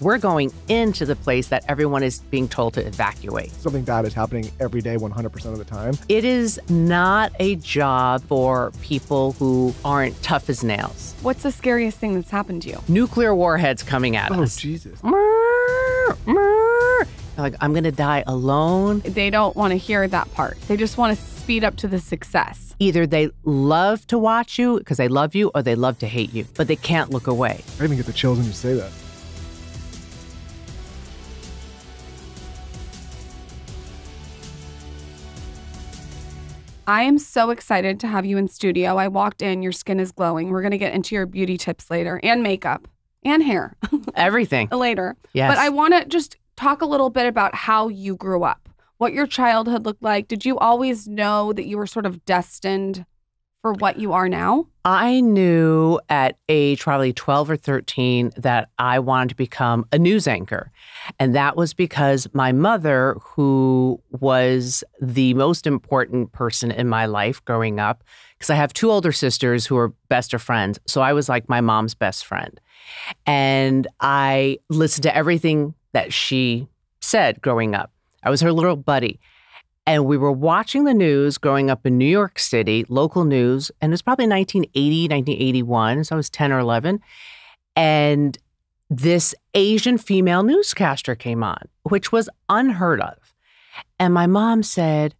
We're going into the place that everyone is being told to evacuate. Something bad is happening every day, 100% of the time. It is not a job for people who aren't tough as nails. What's the scariest thing that's happened to you? Nuclear warheads coming at us. Oh, Jesus. Like, I'm going to die alone. They don't want to hear that part. They just want to speed up to the success. Either they love to watch you because they love you, or they love to hate you, but they can't look away. I even get the chills when you say that. I am so excited to have you in studio. I walked in, your skin is glowing. We're going to get into your beauty tips later, and makeup and hair. Everything. Later. Yes. But I want to just talk a little bit about how you grew up, what your childhood looked like. Did you always know that you were sort of destined for what you are now? I knew at age probably 12 or 13 that I wanted to become a news anchor. And that was because my mother, who was the most important person in my life growing up, because I have two older sisters who are best of friends. So I was like my mom's best friend. And I listened to everything that she said growing up. I was her little buddy. And we were watching the news growing up in New York City, local news, and it was probably 1980, 1981, so I was 10 or 11. And this Asian female newscaster came on, which was unheard of. And my mom said,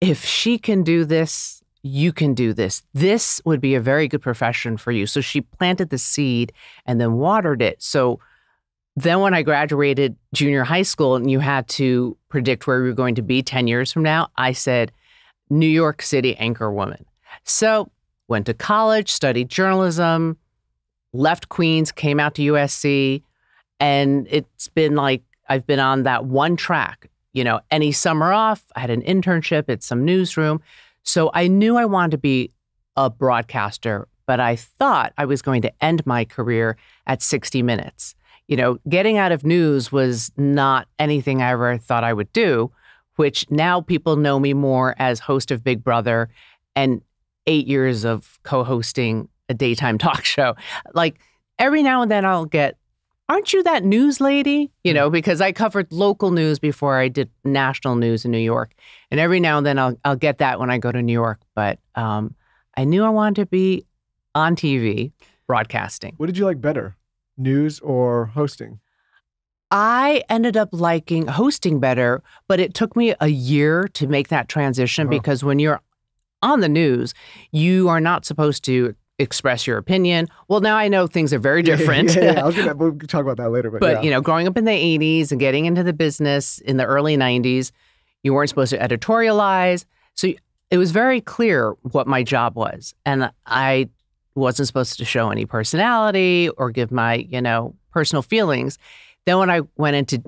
if she can do this, you can do this. This would be a very good profession for you. So she planted the seed and then watered it. So then when I graduated junior high school and you had to predict where we were going to be 10 years from now, I said, New York City anchor woman. So went to college, studied journalism, left Queens, came out to USC. And it's been like, I've been on that one track, you know, any summer off. I had an internship at some newsroom. So I knew I wanted to be a broadcaster, but I thought I was going to end my career at 60 Minutes. You know, getting out of news was not anything I ever thought I would do, which now people know me more as host of Big Brother and 8 years of co-hosting a daytime talk show. Like every now and then I'll get, aren't you that news lady? You know, because I covered local news before I did national news in New York. And every now and then I'll get that when I go to New York. But I knew I wanted to be on TV broadcasting. What did you like better? News or hosting? I ended up liking hosting better, but it took me a year to make that transition because when you're on the news, you are not supposed to express your opinion. Well, now I know things are very different. I was gonna, we'll talk about that later. But you know, growing up in the 80s and getting into the business in the early 90s, you weren't supposed to editorialize. So it was very clear what my job was. And I wasn't supposed to show any personality or give my, you know, personal feelings. Then when I went into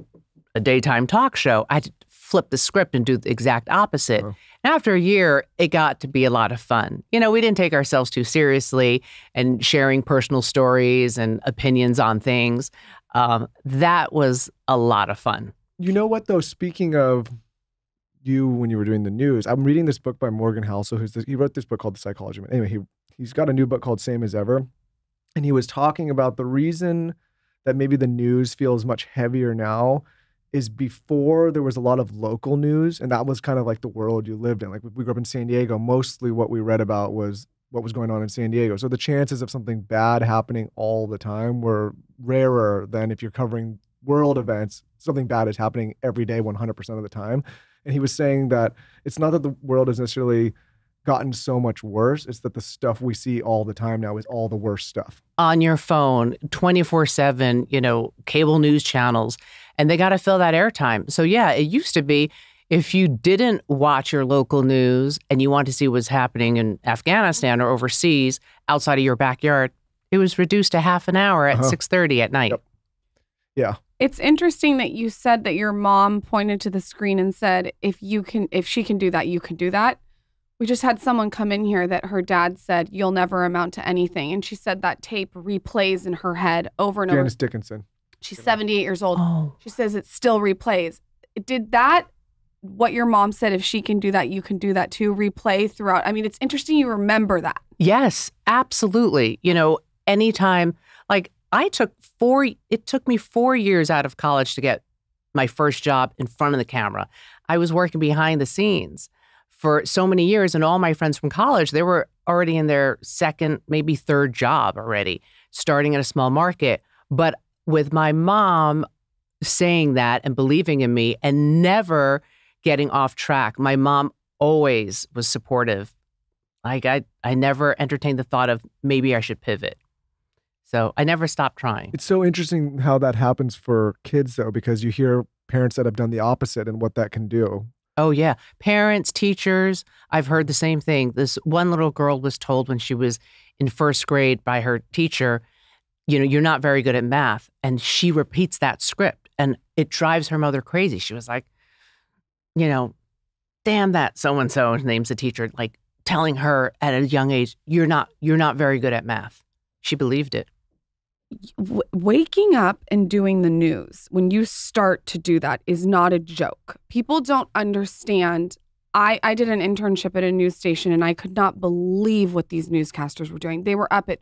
a daytime talk show, I had to flip the script and do the exact opposite. Oh. And after a year, it got to be a lot of fun. You know, we didn't take ourselves too seriously and sharing personal stories and opinions on things. That was a lot of fun. You know what, though, speaking of you when you were doing the news, I'm reading this book by Morgan Housel, he wrote this book called The Psychology Man. Anyway, he's got a new book called Same as Ever. And he was talking about the reason that maybe the news feels much heavier now is before there was a lot of local news. And that was kind of like the world you lived in. Like we grew up in San Diego, mostly what we read about was what was going on in San Diego. So the chances of something bad happening all the time were rarer than if you're covering world events. Something bad is happening every day, 100% of the time. And he was saying that it's not that the world has necessarily gotten so much worse. It's that the stuff we see all the time now is all the worst stuff. On your phone, 24/7, you know, cable news channels, and they got to fill that airtime. So yeah, it used to be if you didn't watch your local news and you want to see what's happening in Afghanistan or overseas outside of your backyard, it was reduced to half an hour at 6:30 at night. Yep. Yeah. It's interesting that you said that your mom pointed to the screen and said, if she can do that, you can do that. We just had someone come in here that her dad said, you'll never amount to anything. And she said that tape replays in her head over and over. Janice Dickinson. She's 78 years old. Oh. She says it still replays. Did that, what your mom said, if she can do that, you can do that too, replay throughout? I mean, it's interesting you remember that. Yes, absolutely. You know, anytime, like It took me 4 years out of college to get my first job in front of the camera. I was working behind the scenes for so many years, and all my friends from college, they were already in their second, maybe third job already, starting at a small market. But with my mom saying that and believing in me and never getting off track, my mom always was supportive. Like I never entertained the thought of maybe I should pivot. So I never stopped trying. It's so interesting how that happens for kids, though, because you hear parents that have done the opposite and what that can do. Oh, yeah. Parents, teachers. I've heard the same thing. This one little girl was told when she was in first grade by her teacher, you know, you're not very good at math. And she repeats that script and it drives her mother crazy. She was like, you know, damn that so-and-so, names the teacher, like telling her at a young age, you're not very good at math. She believed it. Waking up and doing the news, when you start to do that, is not a joke. People don't understand. I did an internship at a news station and I could not believe what these newscasters were doing. They were up at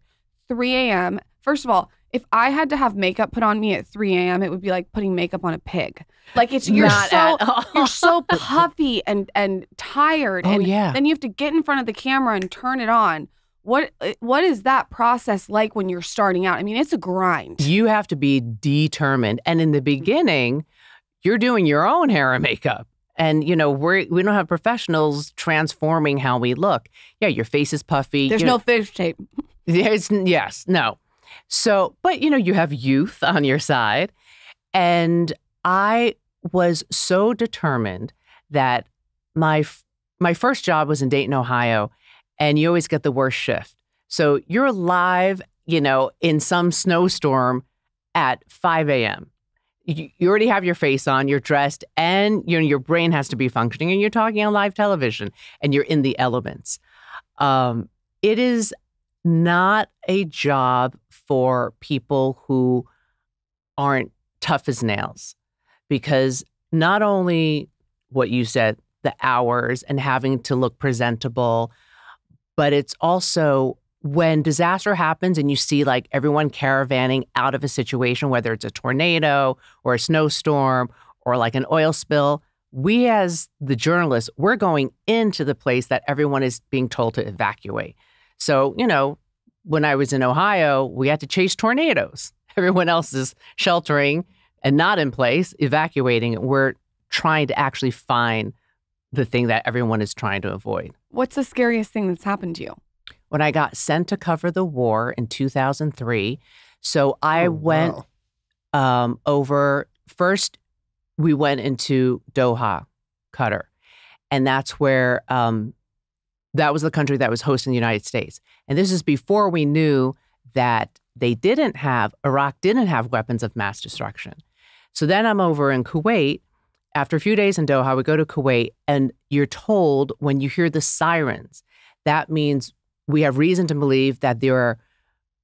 3 a.m. First of all, if I had to have makeup put on me at 3 a.m., it would be like putting makeup on a pig. Like you're so puffy and tired. Oh, and yeah. Then you have to get in front of the camera and turn it on. What is that process like when you're starting out? I mean, it's a grind. You have to be determined. And in the beginning, you're doing your own hair and makeup. And, you know, we don't have professionals transforming how we look. Yeah, your face is puffy. There's no fish tape. Yes, no. So, but, you know, you have youth on your side. And I was so determined that my first job was in Dayton, Ohio. And you always get the worst shift. So you're alive, you know, in some snowstorm at 5 a.m. You already have your face on, you're dressed, and you know, your brain has to be functioning, and you're talking on live television, and you're in the elements. It is not a job for people who aren't tough as nails, because not only what you said, the hours and having to look presentable, but it's also when disaster happens and you see like everyone caravanning out of a situation, whether it's a tornado or a snowstorm or like an oil spill, we as the journalists, we're going into the place that everyone is being told to evacuate. So, you know, when I was in Ohio, we had to chase tornadoes. Everyone else is sheltering and not in place, evacuating. We're trying to actually find the thing that everyone is trying to avoid. What's the scariest thing that's happened to you? When I got sent to cover the war in 2003, so I went over, first we went into Doha, Qatar, and that's where, that was the country that was hosting the United States. And this is before we knew that Iraq didn't have weapons of mass destruction. So then I'm over in Kuwait. After a few days in Doha, we go to Kuwait, and you're told when you hear the sirens, that means we have reason to believe that there are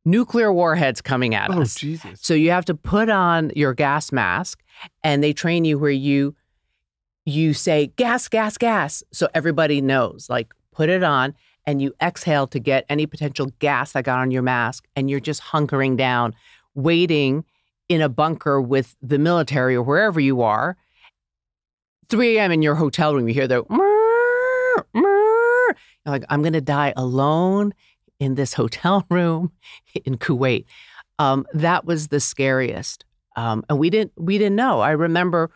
nuclear warheads coming at us. Oh, Jesus. So you have to put on your gas mask, and they train you where you say, gas, gas, gas. So everybody knows, like, put it on, and you exhale to get any potential gas that got on your mask, and you're just hunkering down, waiting in a bunker with the military or wherever you are. 3 a.m. in your hotel room, you hear the murr, murr. You're like, I'm going to die alone in this hotel room in Kuwait. That was the scariest. And we didn't know. I remember,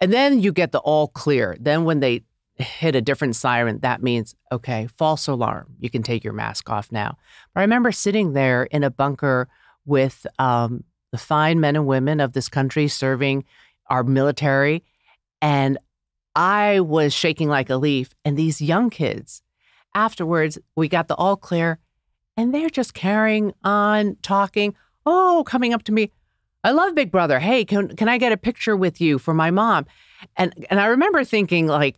and then you get the all clear. Then when they hit a different siren, that means, okay, false alarm. You can take your mask off now. But I remember sitting there in a bunker with the fine men and women of this country serving our military. And I was shaking like a leaf. And these young kids, afterwards, we got the all clear, and they're just carrying on, talking. Oh, coming up to me, I love Big Brother. Hey, can I get a picture with you for my mom? And I remember thinking, like,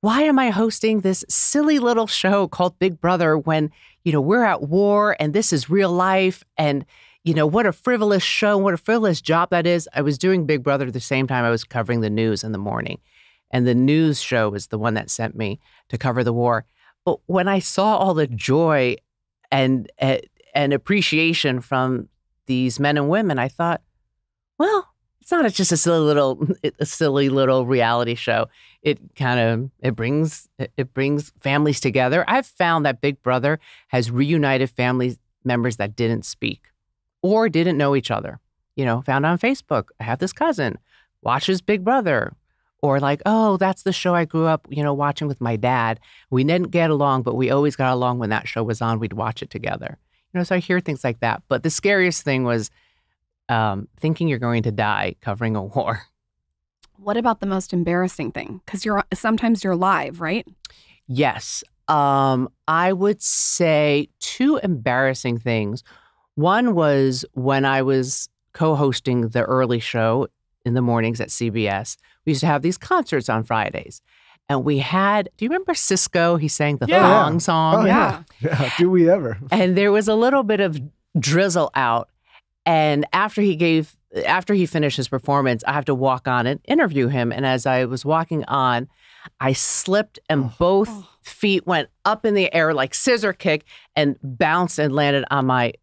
why am I hosting this silly little show called Big Brother when, you know, we're at war and this is real life? And, you know, what a frivolous show, what a frivolous job that is. I was doing Big Brother at the same time I was covering the news in the morning. And the news show was the one that sent me to cover the war. But when I saw all the joy and appreciation from these men and women, I thought, well, it's not just a silly little reality show. It kind of it brings families together. I've found that Big Brother has reunited family members that didn't speak or didn't know each other. You know, found on Facebook, I have this cousin, watches Big Brother, or like, oh, that's the show I grew up, you know, watching with my dad. We didn't get along, but we always got along when that show was on. We'd watch it together. You know, so I hear things like that. But the scariest thing was thinking you're going to die covering a war. What about the most embarrassing thing? Because sometimes you're live, right? Yes. I would say two embarrassing things. One was when I was co-hosting the early show in the mornings at CBS. We used to have these concerts on Fridays. And we had, do you remember Cisco? He sang the thong song. Oh, yeah. Do we ever? And there was a little bit of drizzle out. And after he finished his performance, I have to walk on and interview him. And as I was walking on, I slipped and both feet went up in the air like scissor kick and bounced and landed on my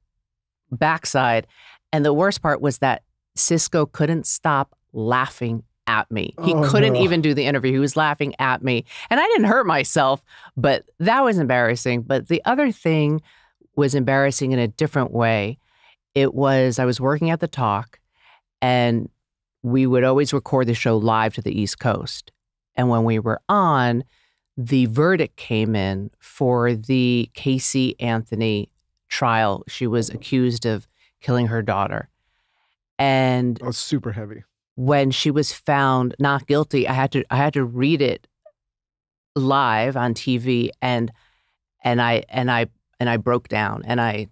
backside. And the worst part was that Cisco couldn't stop laughing at me. He couldn't even do the interview. He was laughing at me. And I didn't hurt myself, but that was embarrassing. But the other thing was embarrassing in a different way. It was, I was working at The Talk, and we would always record the show live to the East Coast. And when we were on, the verdict came in for the Casey Anthony trial. She was accused of killing her daughter. And that was super heavy. When she was found not guilty, I had to read it live on TV, and I broke down and I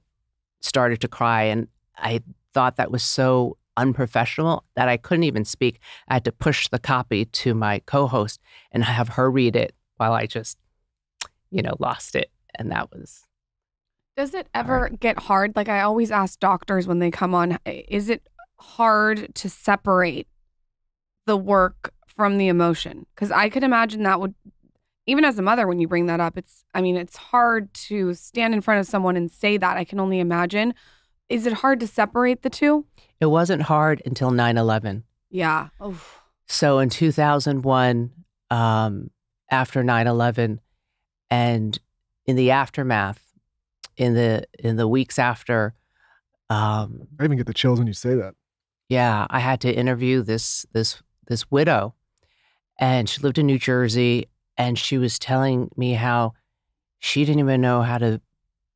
started to cry, and I thought that was so unprofessional that I couldn't even speak. I had to push the copy to my co-host and have her read it while I just, you know, lost it. And that was. Does it ever get hard? Like I always ask doctors when they come on, is it hard to separate the work from the emotion? Because I could imagine that would, even as a mother, when you bring that up, it's hard to stand in front of someone and say that. I can only imagine. Is it hard to separate the two? It wasn't hard until 9/11. Yeah. Oof. So in 2001, after 9/11, and in the aftermath, in the weeks after, I even get the chills when you say that. Yeah, I had to interview this widow, and she lived in New Jersey, and she was telling me how she didn't even know how to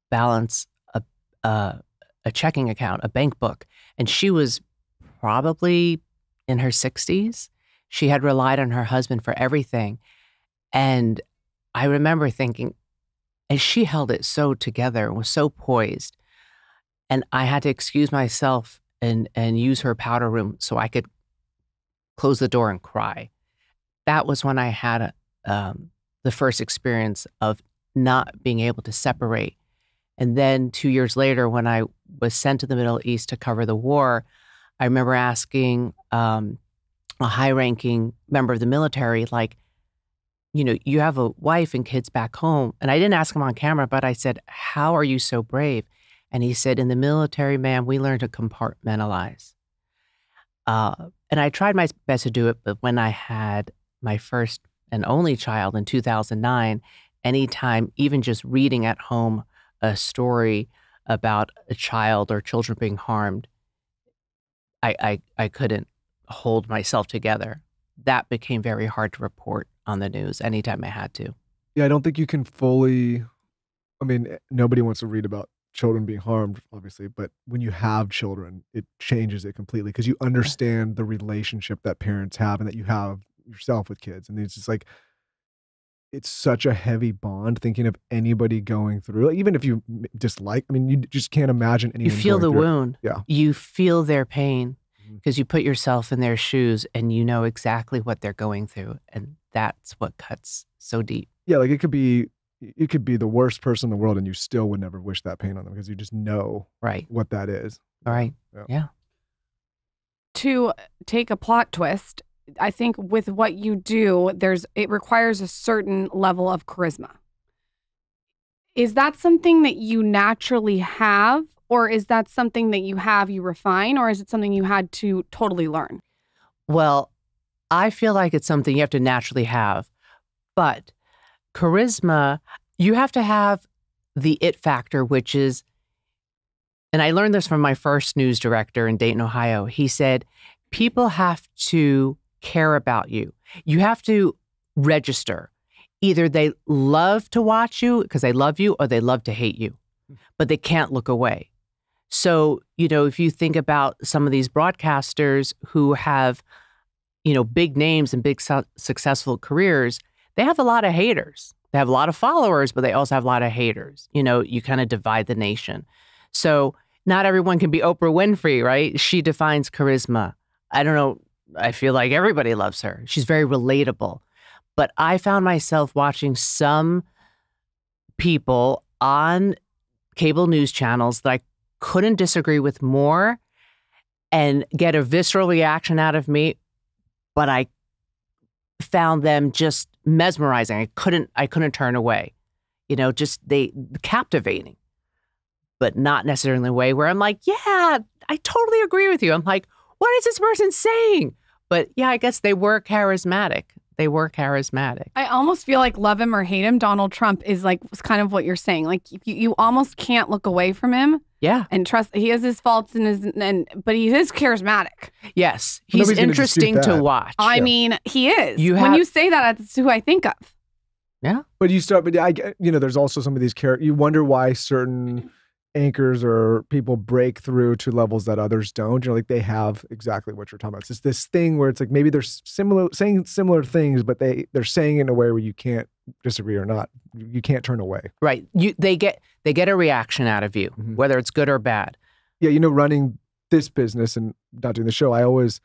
balance a checking account, a bank book, and she was probably in her 60s. She had relied on her husband for everything, and I remember thinking, and she held it so together and was so poised. And I had to excuse myself and use her powder room so I could close the door and cry. That was when I had the first experience of not being able to separate. And then 2 years later, when I was sent to the Middle East to cover the war, I remember asking a high-ranking member of the military, like, you know, you have a wife and kids back home. And I didn't ask him on camera, but I said, how are you so brave? And he said, in the military, ma'am, we learn to compartmentalize. And I tried my best to do it, but when I had my first and only child in 2009, anytime, even just reading at home a story about a child or children being harmed, I couldn't hold myself together. That became very hard to report on the news anytime I had to. Yeah, I don't think you can fully, I mean, nobody wants to read about children being harmed, obviously, but when you have children, it changes it completely because you understand the relationship that parents have and that you have yourself with kids. And it's just like, it's such a heavy bond thinking of anybody going through, like, even if you dislike, I mean, you just can't imagine anyone. You feel the wound. Yeah. You feel their pain because you put yourself in their shoes and you know exactly what they're going through. And that's what cuts so deep. Yeah. Like it could be the worst person in the world and you still would never wish that pain on them because you just know what that is. All right. Yeah. To take a plot twist, I think with what you do, it requires a certain level of charisma. Is that something that you naturally have Or is that something that you refine, or is it something you had to totally learn? Well, I feel like it's something you have to naturally have. But charisma, you have to have the it factor, which is, and I learned this from my first news director in Dayton, Ohio. He said, people have to care about you. You have to register. Either they love to watch you because they love you, or they love to hate you, but they can't look away. So, you know, if you think about some of these broadcasters who have, you know, big names and big successful careers, they have a lot of haters. They have a lot of followers, but they also have a lot of haters. You know, you kind of divide the nation. So not everyone can be Oprah Winfrey, right? She defines charisma. I don't know. I feel like everybody loves her. She's very relatable. But I found myself watching some people on cable news channels that I couldn't disagree with more and get a visceral reaction out of me, but I found them just mesmerizing. I couldn't turn away, you know, just they captivating, but not necessarily in a way where I'm like, yeah, I totally agree with you. I'm like, what is this person saying? But yeah, I guess they were charismatic. They were charismatic. I almost feel like love him or hate him, Donald Trump is like kind of what you're saying. Like you almost can't look away from him. Yeah. And trust he has his faults but he is charismatic. Yes. He's interesting to watch. I mean, he is. When you say that, that's who I think of. Yeah. But there's also some of these characters. You wonder why certain anchors or people break through to levels that others don't. You know, like they have exactly what you're talking about. It's just this thing where it's like maybe they're saying similar things, but they're saying it in a way where you can't disagree or not. You can't turn away. Right. They get a reaction out of you, mm-hmm. whether it's good or bad. Yeah, you know, running this business and not doing the show, I always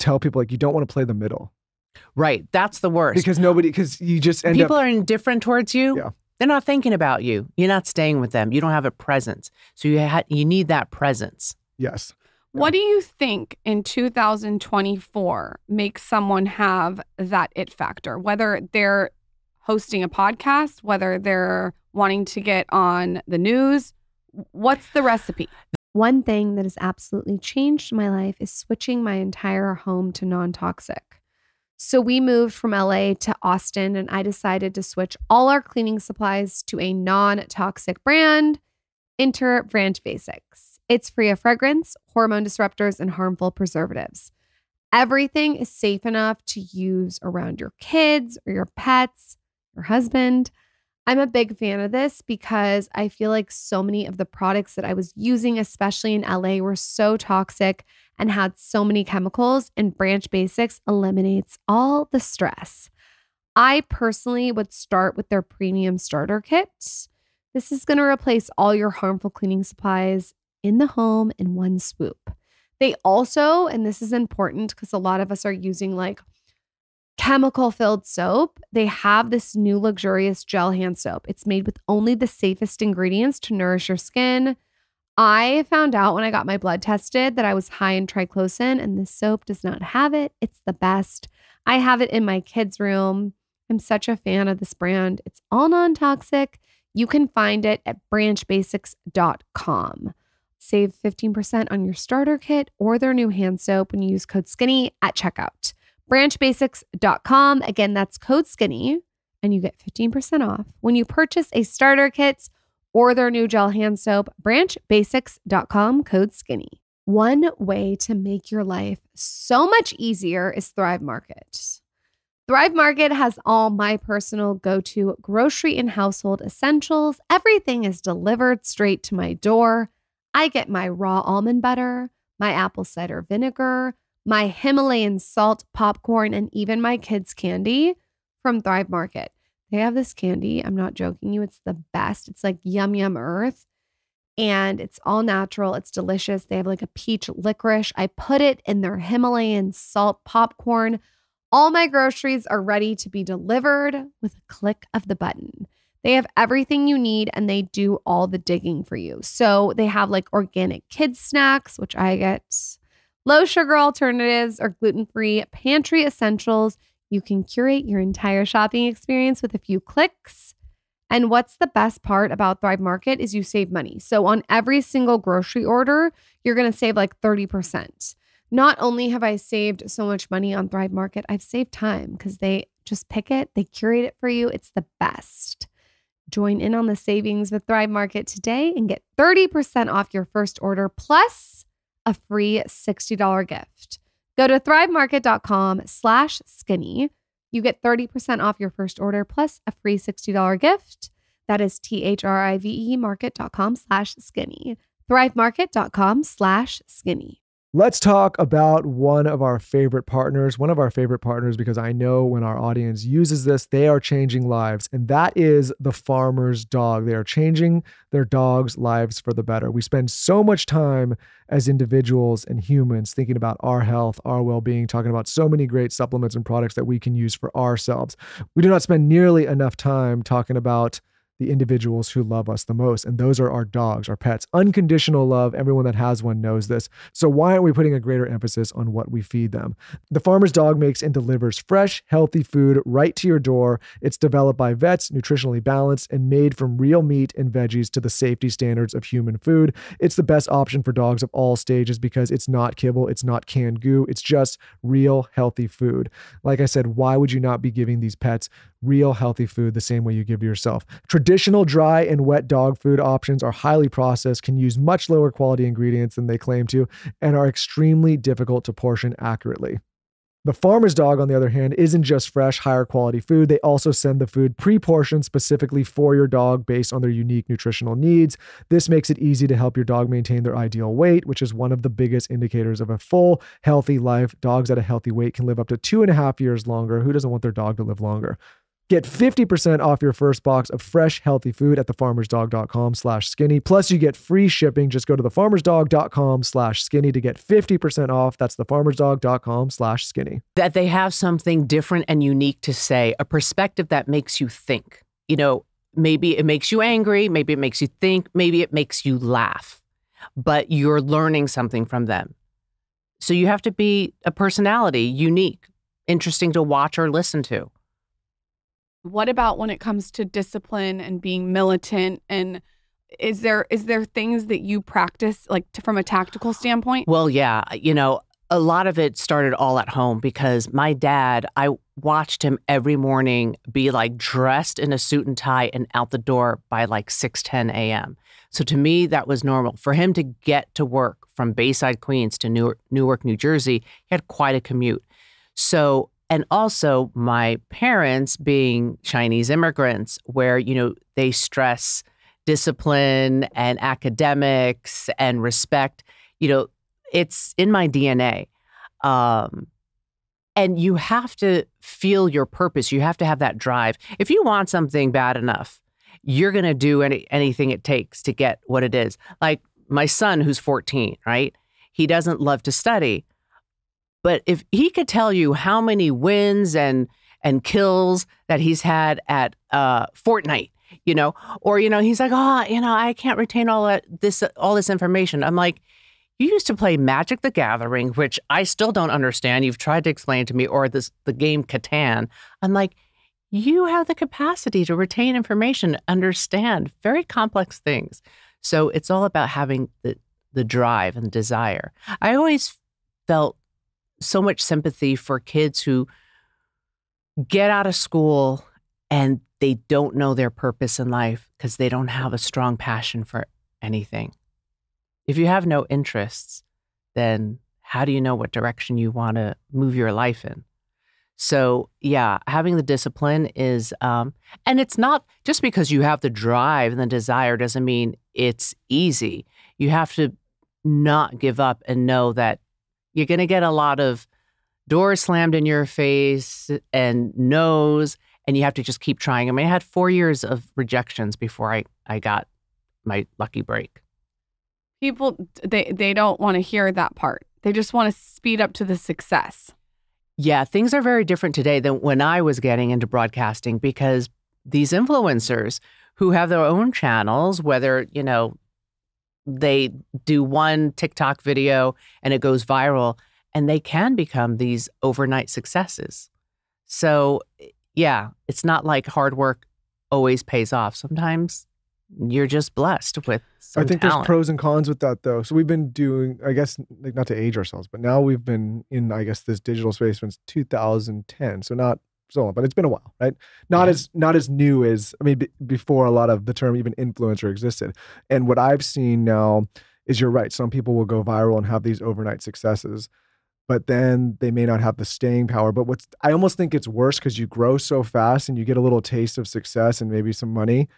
tell people, like, you don't want to play the middle. Right. That's the worst. Because you just end up... People are indifferent towards you. Yeah. They're not thinking about you. You're not staying with them. You don't have a presence. So you need that presence. Yes. Yeah. What do you think in 2024 makes someone have that it factor? Whether they're hosting a podcast, whether they're wanting to get on the news, what's the recipe? One thing that has absolutely changed my life is switching my entire home to non-toxic. So we moved from LA to Austin, and I decided to switch all our cleaning supplies to a non-toxic brand, enter Branch Basics. It's free of fragrance, hormone disruptors, and harmful preservatives. Everything is safe enough to use around your kids or your pets, your husband. I'm a big fan of this because I feel like so many of the products that I was using, especially in LA, were so toxic and had so many chemicals, and Branch Basics eliminates all the stress. I personally would start with their premium starter kit. This is going to replace all your harmful cleaning supplies in the home in one swoop. They also, and this is important because a lot of us are using like chemical-filled soap, they have this new luxurious gel hand soap. It's made with only the safest ingredients to nourish your skin. I found out when I got my blood tested that I was high in triclosan, and this soap does not have it. It's the best. I have it in my kids' room. I'm such a fan of this brand. It's all non-toxic. You can find it at branchbasics.com. Save 15% on your starter kit or their new hand soap when you use code SKINNY at checkout. branchbasics.com. Again, that's code SKINNY, and you get 15% off when you purchase a starter kit or their new gel hand soap, branchbasics.com, code SKINNY. One way to make your life so much easier is Thrive Market. Thrive Market has all my personal go-to grocery and household essentials. Everything is delivered straight to my door. I get my raw almond butter, my apple cider vinegar, my Himalayan salt, popcorn, and even my kids' candy from Thrive Market. They have this candy. I'm not joking you. It's the best. It's like Yum Yum Earth. And it's all natural. It's delicious. They have like a peach licorice. I put it in their Himalayan salt popcorn. All my groceries are ready to be delivered with a click of the button. They have everything you need, and they do all the digging for you. So they have like organic kids snacks, which I get, low sugar alternatives, or gluten-free pantry essentials. You can curate your entire shopping experience with a few clicks. And what's the best part about Thrive Market is you save money. So on every single grocery order, you're going to save like 30%. Not only have I saved so much money on Thrive Market, I've saved time because they just pick it. They curate it for you. It's the best. Join in on the savings with Thrive Market today and get 30% off your first order plus a free $60 gift. Go to thrivemarket.com/skinny. You get 30% off your first order plus a free $60 gift. That is thrivemarket.com/skinny. Thrivemarket.com/skinny. Let's talk about one of our favorite partners, because I know when our audience uses this, they are changing lives. And that is The Farmer's Dog. They are changing their dogs' lives for the better. We spend so much time as individuals and humans thinking about our health, our well-being, talking about so many great supplements and products that we can use for ourselves. We do not spend nearly enough time talking about the individuals who love us the most. And those are our dogs, our pets. Unconditional love. Everyone that has one knows this. So why aren't we putting a greater emphasis on what we feed them? The Farmer's Dog makes and delivers fresh, healthy food right to your door. It's developed by vets, nutritionally balanced, and made from real meat and veggies to the safety standards of human food. It's the best option for dogs of all stages because it's not kibble, it's not canned goo, it's just real, healthy food. Like I said, why would you not be giving these pets real, healthy food the same way you give yourself? Traditional dry and wet dog food options are highly processed, can use much lower quality ingredients than they claim to, and are extremely difficult to portion accurately. The Farmer's Dog, on the other hand, isn't just fresh, higher quality food. They also send the food pre-portioned specifically for your dog based on their unique nutritional needs. This makes it easy to help your dog maintain their ideal weight, which is one of the biggest indicators of a full, healthy life. Dogs at a healthy weight can live up to 2.5 years longer. Who doesn't want their dog to live longer? Get 50% off your first box of fresh, healthy food at thefarmersdog.com/skinny. Plus, you get free shipping. Just go to thefarmersdog.com/skinny to get 50% off. That's thefarmersdog.com/skinny. That they have something different and unique to say, a perspective that makes you think. You know, maybe it makes you angry. Maybe it makes you think. Maybe it makes you laugh. But you're learning something from them. So you have to be a personality, unique, interesting to watch or listen to. What about when it comes to discipline and being militant? And is there things that you practice, like from a tactical standpoint? Well, yeah. You know, a lot of it started all at home because my dad, I watched him every morning be like dressed in a suit and tie and out the door by like 6:10 a.m. So to me, that was normal. For him to get to work from Bayside, Queens to Newark, New Jersey, he had quite a commute. So and also my parents being Chinese immigrants where, you know, they stress discipline and academics and respect, you know, it's in my DNA. And you have to feel your purpose. You have to have that drive. If you want something bad enough, you're going to do anything it takes to get what it is. Like my son, who's 14, right? He doesn't love to study. But if he could tell you how many wins and kills that he's had at Fortnite, you know, or, you know, he's like, oh, you know, I can't retain all this information. I'm like, you used to play Magic the Gathering, which I still don't understand. You've tried to explain to me, or the game Catan. I'm like, you have the capacity to retain information, understand very complex things. So it's all about having the drive and desire. I always felt so much sympathy for kids who get out of school and they don't know their purpose in life because they don't have a strong passion for anything. If you have no interests, then how do you know what direction you want to move your life in? So yeah, having the discipline is, and it's not just because you have the drive and the desire doesn't mean it's easy. You have to not give up and know that you're going to get a lot of doors slammed in your face and no's, and you have to just keep trying. I mean, I had 4 years of rejections before I got my lucky break. People, they don't want to hear that part. They just want to speed up to the success. Yeah, things are very different today than when I was getting into broadcasting because these influencers who have their own channels, whether, you know, they do one TikTok video and it goes viral and they can become these overnight successes. So yeah, it's not like hard work always pays off. Sometimes you're just blessed with some talent. There's pros and cons with that, though. So we've been doing, I guess, like, not to age ourselves, but now we've been in, I guess, this digital space since 2010. So not so long, but it's been a while, right? Not as new as, I mean, before a lot of the term even influencer existed. And what I've seen now is, you're right, some people will go viral and have these overnight successes, but then they may not have the staying power. But I almost think it's worse, because you grow so fast and you get a little taste of success and maybe some money,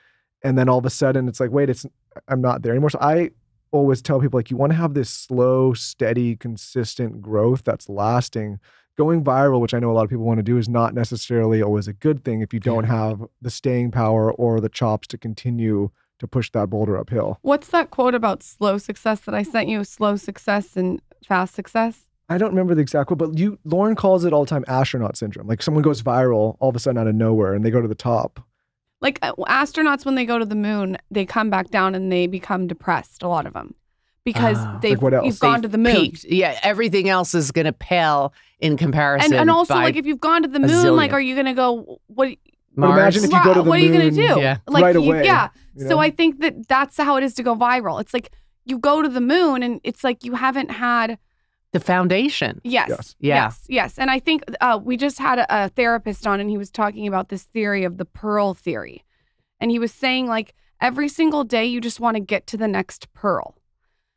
and then all of a sudden it's like, wait, I'm not there anymore. So I always tell people, like, you want to have this slow, steady, consistent growth that's lasting. Going viral, which I know a lot of people want to do, is not necessarily always a good thing if you don't have the staying power or the chops to continue to push that boulder uphill. What's that quote about slow success that I sent you? Slow success and fast success? I don't remember the exact quote, but Lauren calls it all the time astronaut syndrome. Like, someone goes viral all of a sudden out of nowhere and they go to the top. Like, astronauts, when they go to the moon, they come back down and they become depressed, a lot of them. Because you've gone to the moon. Peaked. Yeah, everything else is going to pale in comparison. And also, like, if you've gone to the moon, like, are you going to go, imagine if you go to the moon. What are you going to do? Yeah. Like, right away. Yeah. You know? So I think that's how it is to go viral. It's like, you go to the moon and it's like you haven't had the foundation. Yes. And I think we just had a therapist on, and he was talking about this theory of the pearl theory. And he was saying, like, every single day you just want to get to the next pearl.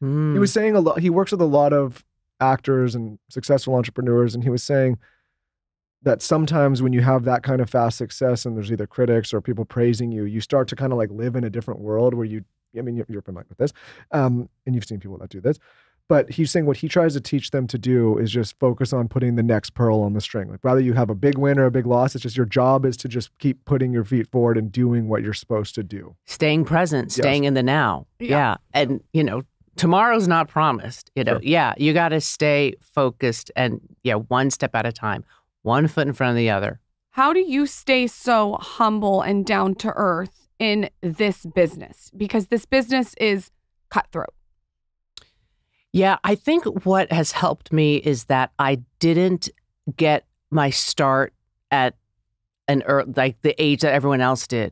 He was saying a lot, he works with a lot of actors and successful entrepreneurs, and he was saying that sometimes when you have that kind of fast success and there's either critics or people praising you, you start to kind of like live in a different world where you're familiar with this, and you've seen people that do this, but he's saying what he tries to teach them to do is just focus on putting the next pearl on the string. Like, rather you have a big win or a big loss, it's just your job is to just keep putting your feet forward and doing what you're supposed to do. Staying present, staying in the now. Yeah. And, you know, tomorrow's not promised, you know. Sure. Yeah, you got to stay focused and one step at a time, one foot in front of the other. How do you stay so humble and down to earth in this business? Because this business is cutthroat. Yeah, I think what has helped me is that I didn't get my start at like the age that everyone else did.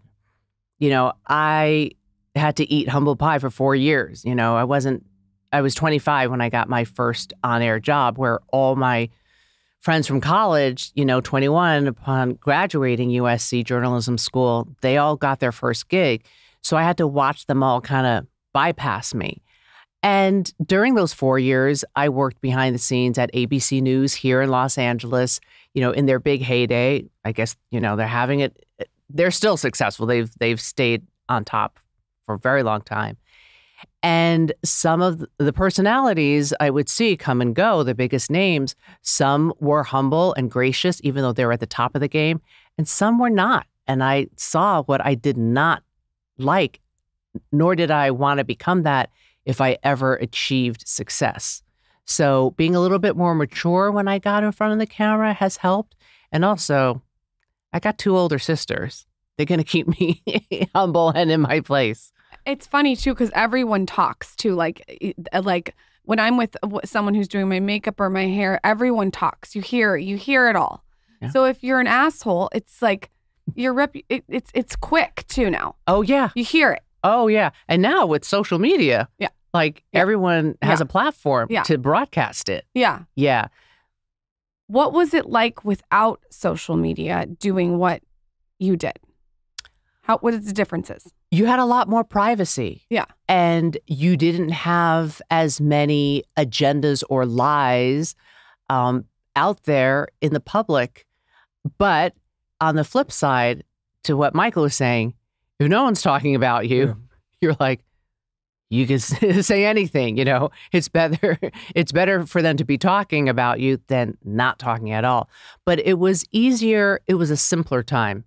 You know, I had to eat humble pie for 4 years. You know, I was 25 when I got my first on-air job, where all my friends from college, you know, 21, upon graduating USC journalism school, they all got their first gig. So I had to watch them all kind of bypass me. And during those 4 years, I worked behind the scenes at ABC News here in Los Angeles, you know, in their big heyday. I guess, you know, they're having it. They're still successful. They've stayed on top for a very long time. And some of the personalities I would see come and go, the biggest names, some were humble and gracious, even though they were at the top of the game, and some were not. And I saw what I did not like, nor did I want to become that if I ever achieved success. So being a little bit more mature when I got in front of the camera has helped. And also, I got two older sisters. They're going to keep me humble and in my place. It's funny, too, because everyone talks, too. Like when I'm with someone who's doing my makeup or my hair, everyone talks. You hear it all. Yeah. So if you're an asshole, it's like it's quick, too, now. Oh, yeah. You hear it. Oh, yeah. And now with social media, everyone has a platform to broadcast it. Yeah. Yeah. What was it like without social media doing what you did? What is the differences? You had a lot more privacy. Yeah. And you didn't have as many agendas or lies out there in the public. But on the flip side, to what Michael was saying, if no one's talking about you, you're like, you can say anything, you know. It's better for them to be talking about you than not talking at all. But it was easier. It was a simpler time.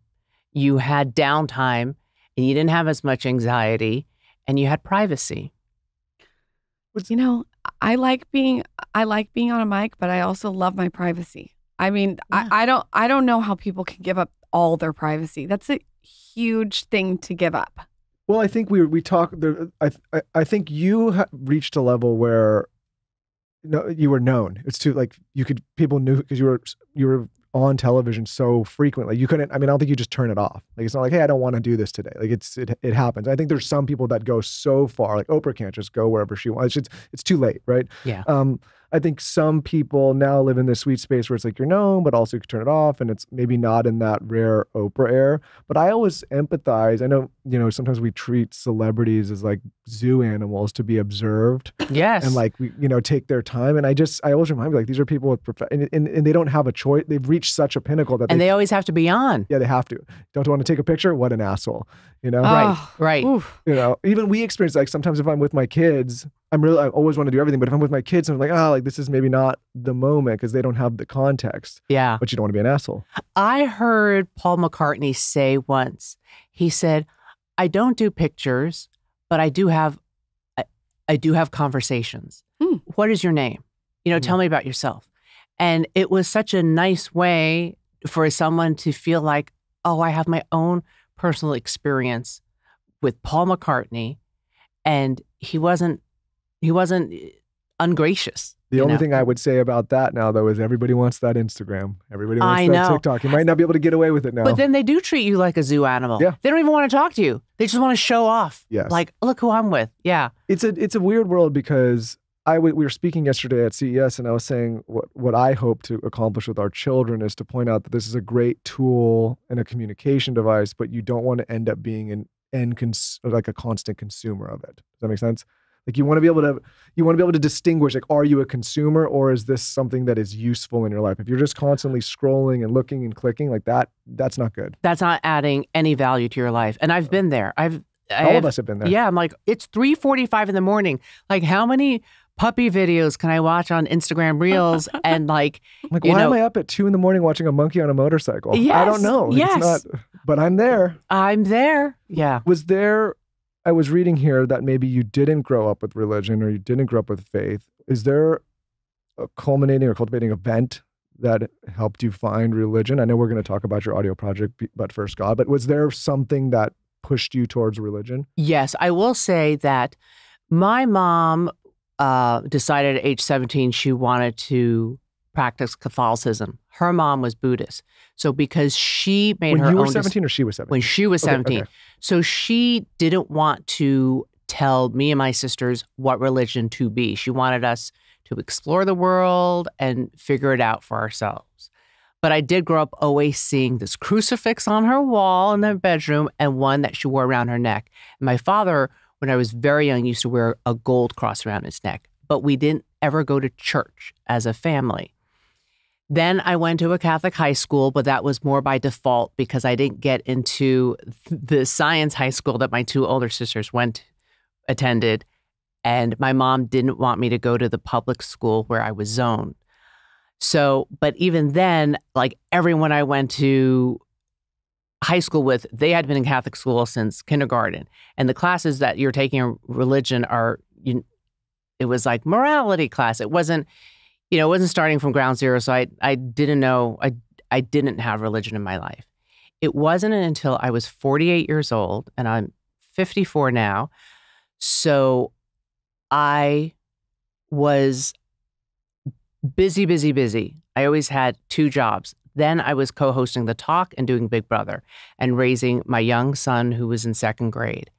You had downtime, and you didn't have as much anxiety, and you had privacy. You know, I like being on a mic, but I also love my privacy. I mean, yeah. I don't know how people can give up all their privacy. That's a huge thing to give up. Well, I think we talk. I think you reached a level where you were known. It's too, like, people knew because you were on television so frequently. You couldn't, I mean, I don't think you just turn it off. Like, it's not like, hey, I don't want to do this today. Like, it happens. I think there's some people that go so far, like Oprah can't just go wherever she wants. It's too late, right? Yeah. I think some people now live in this sweet space where it's like you're known, but also you can turn it off, and it's maybe not in that rare Oprah air. But I always empathize. I know, you know, sometimes we treat celebrities as like zoo animals to be observed. Yes. And like, we, you know, take their time. And I always remind me, like, these are people with and they don't have a choice. They've reached such a pinnacle that they always have to be on. Yeah, they have to. Don't want to take a picture? What an asshole. You know? Oh, right. Oof. You know, even we experience, like, sometimes if I'm with my kids, I always want to do everything, but if I'm with my kids, I'm like, oh, like, this is maybe not the moment because they don't have the context. Yeah. But you don't want to be an asshole. I heard Paul McCartney say once, he said, I don't do pictures, but I do have conversations. Hmm. What is your name? You know, tell me about yourself. And it was such a nice way for someone to feel like, oh, I have my own personal experience with Paul McCartney, and he wasn't ungracious. The only thing I would say about that now, though, is everybody wants that Instagram. Everybody wants that TikTok. You might not be able to get away with it now. But then they do treat you like a zoo animal. Yeah. They don't even want to talk to you. They just want to show off. Yes. Like, look who I'm with. Yeah. It's a weird world because we were speaking yesterday at CES, and I was saying what I hope to accomplish with our children is to point out that this is a great tool and a communication device, but you don't want to end up being like a constant consumer of it. Does that make sense? Like, you want to be able to distinguish, like, are you a consumer or is this something that is useful in your life? If you're just constantly scrolling and looking and clicking like that, that's not good. That's not adding any value to your life. And I've been there. All of us have been there. Yeah. I'm like, it's 3:45 in the morning. Like, how many puppy videos can I watch on Instagram Reels? And like why am I up at 2 a.m. watching a monkey on a motorcycle? Yes, I don't know. Yes. It's not, but I'm there. I'm there. Yeah. I was reading here that maybe you didn't grow up with religion or you didn't grow up with faith. Is there a culminating or cultivating event that helped you find religion? I know we're going to talk about your audio project, But First God, but was there something that pushed you towards religion? Yes, I will say that my mom decided at age 17 she wanted to practice Catholicism. Her mom was Buddhist. So because she made her own... When you were 17 or she was 17? When she was 17. Okay. So she didn't want to tell me and my sisters what religion to be. She wanted us to explore the world and figure it out for ourselves. But I did grow up always seeing this crucifix on her wall in their bedroom and one that she wore around her neck. And my father, when I was very young, used to wear a gold cross around his neck. But we didn't ever go to church as a family. Then I went to a Catholic high school, but that was more by default because I didn't get into the science high school that my two older sisters attended. And my mom didn't want me to go to the public school where I was zoned. So, but even then, like, everyone I went to high school with, they had been in Catholic school since kindergarten. And the classes that you're taking in religion it was like morality class. It wasn't... You know, it wasn't starting from ground zero, so I didn't have religion in my life. It wasn't until I was 48 years old, and I'm 54 now, so I was busy, busy, busy. I always had two jobs. Then I was co-hosting The Talk and doing Big Brother and raising my young son who was in second grade.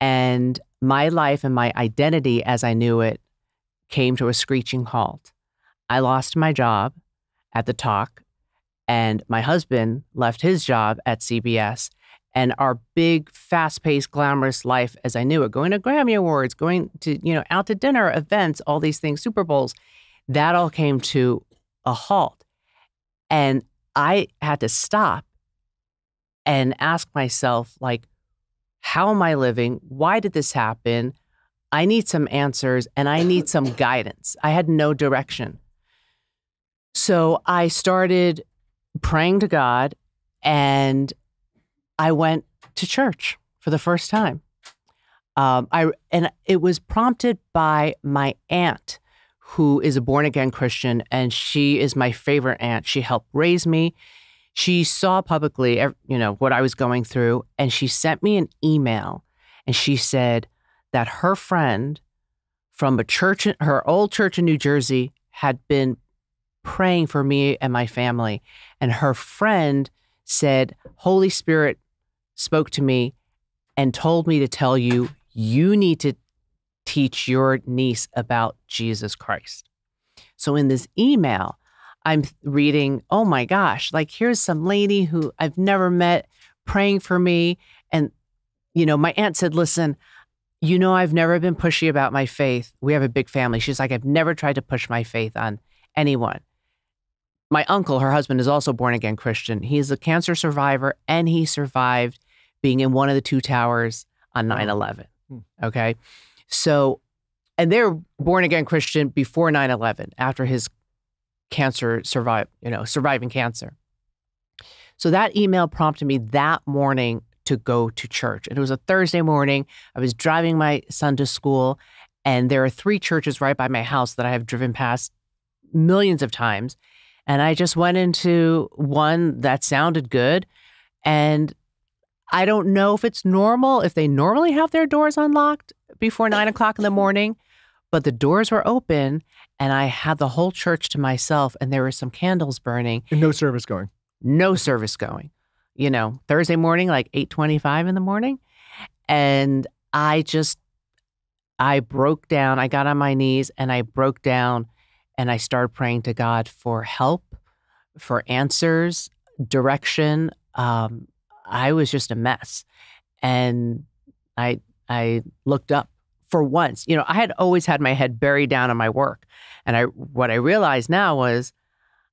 And my life and my identity as I knew it came to a screeching halt. I lost my job at The Talk, and my husband left his job at CBS, and our big, fast-paced, glamorous life as I knew it, going to Grammy Awards, going to, you know, out to dinner, events, all these things, Super Bowls, that all came to a halt. And I had to stop and ask myself, like, how am I living? Why did this happen? I need some answers and I need some guidance. I had no direction. So I started praying to God, and I went to church for the first time. And it was prompted by my aunt, who is a born-again Christian, and she is my favorite aunt. She helped raise me. She saw publicly, you know, what I was going through, and she sent me an email, and she said that her friend from her old church in New Jersey had been praying for me and my family. And her friend said, Holy Spirit spoke to me and told me to tell you, you need to teach your niece about Jesus Christ. So in this email, I'm reading, oh my gosh, like here's some lady who I've never met praying for me. And, you know, my aunt said, listen, you know, I've never been pushy about my faith. We have a big family. She's like, I've never tried to push my faith on anyone. My uncle, her husband, is also born again Christian. He is a cancer survivor and he survived being in one of the two towers on 9/11. Okay. So, and they're born again Christian before 9/11, after his cancer surviving cancer. So that email prompted me that morning to go to church. And it was a Thursday morning. I was driving my son to school, and there are three churches right by my house that I have driven past millions of times. And I just went into one that sounded good. And I don't know if it's normal, if they normally have their doors unlocked before 9 o'clock in the morning, but the doors were open and I had the whole church to myself and there were some candles burning. And no service going. No service going. You know, Thursday morning, like 8:25 in the morning. And I broke down. I got on my knees and I broke down and I started praying to God for help, for answers, direction. I was just a mess. And I looked up for once. You know, I had always had my head buried down in my work. And what I realized now was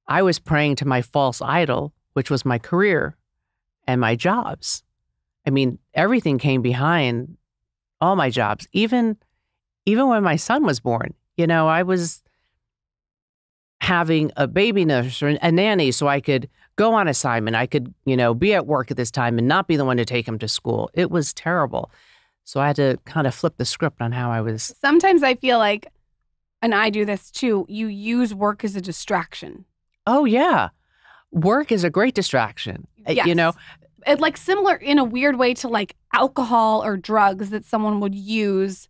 I was praying to my false idol, which was my career and my jobs. I mean, everything came behind all my jobs. Even when my son was born, you know, I was having a baby nurse or a nanny so I could go on assignment. I could, you know, be at work at this time and not be the one to take him to school. It was terrible. So I had to kind of flip the script on how I was. Sometimes I feel like, and I do this too, you use work as a distraction. Oh, yeah. Work is a great distraction. Yes. You know, it's like similar in a weird way to like alcohol or drugs that someone would use,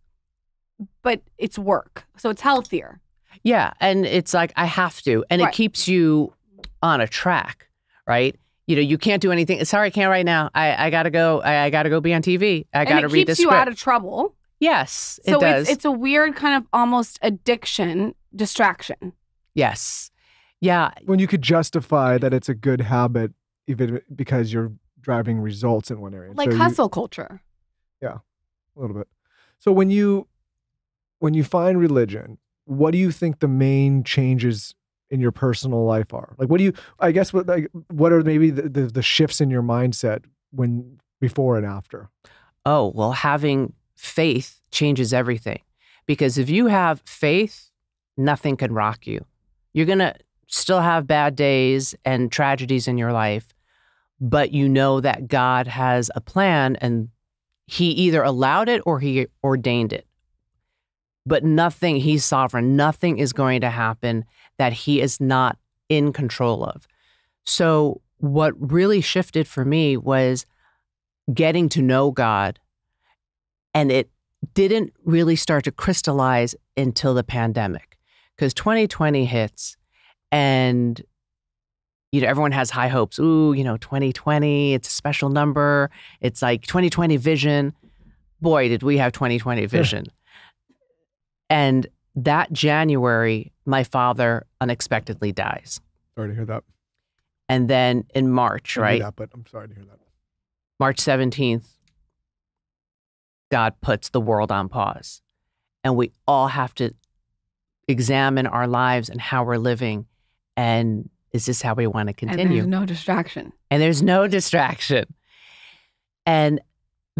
but it's work. So it's healthier. Yeah. And it's like, I have to. And right. It keeps you on a track, right? You know, you can't do anything. Sorry, I can't right now. I got to go. I got to go be on TV. I got to read this script. And it keeps you out of trouble. Yes, it does. So it's a weird kind of almost addiction, distraction. Yes. Yeah. When you could justify that it's a good habit even because you're driving results in one area. Like hustle culture. Yeah, a little bit. So when you find religion, what do you think the main changes in your personal life are? Like, what do you, I guess, what are maybe the shifts in your mindset when before and after? Oh, well, having faith changes everything. Because if you have faith, nothing can rock you. You're going to still have bad days and tragedies in your life, but you know that God has a plan and he either allowed it or he ordained it. But nothing, he's sovereign. Nothing is going to happen that he is not in control of. So what really shifted for me was getting to know God. And it didn't really start to crystallize until the pandemic, because 2020 hits and, you know, everyone has high hopes. Ooh, you know, 2020, it's a special number. It's like 2020 vision. Boy, did we have 2020 vision. Yeah. And that January, my father unexpectedly dies. Sorry to hear that. And then in March, right? That, but I'm sorry to hear that. March 17th, God puts the world on pause. And we all have to examine our lives and how we're living. And is this how we want to continue? And there's no distraction. And there's no distraction. And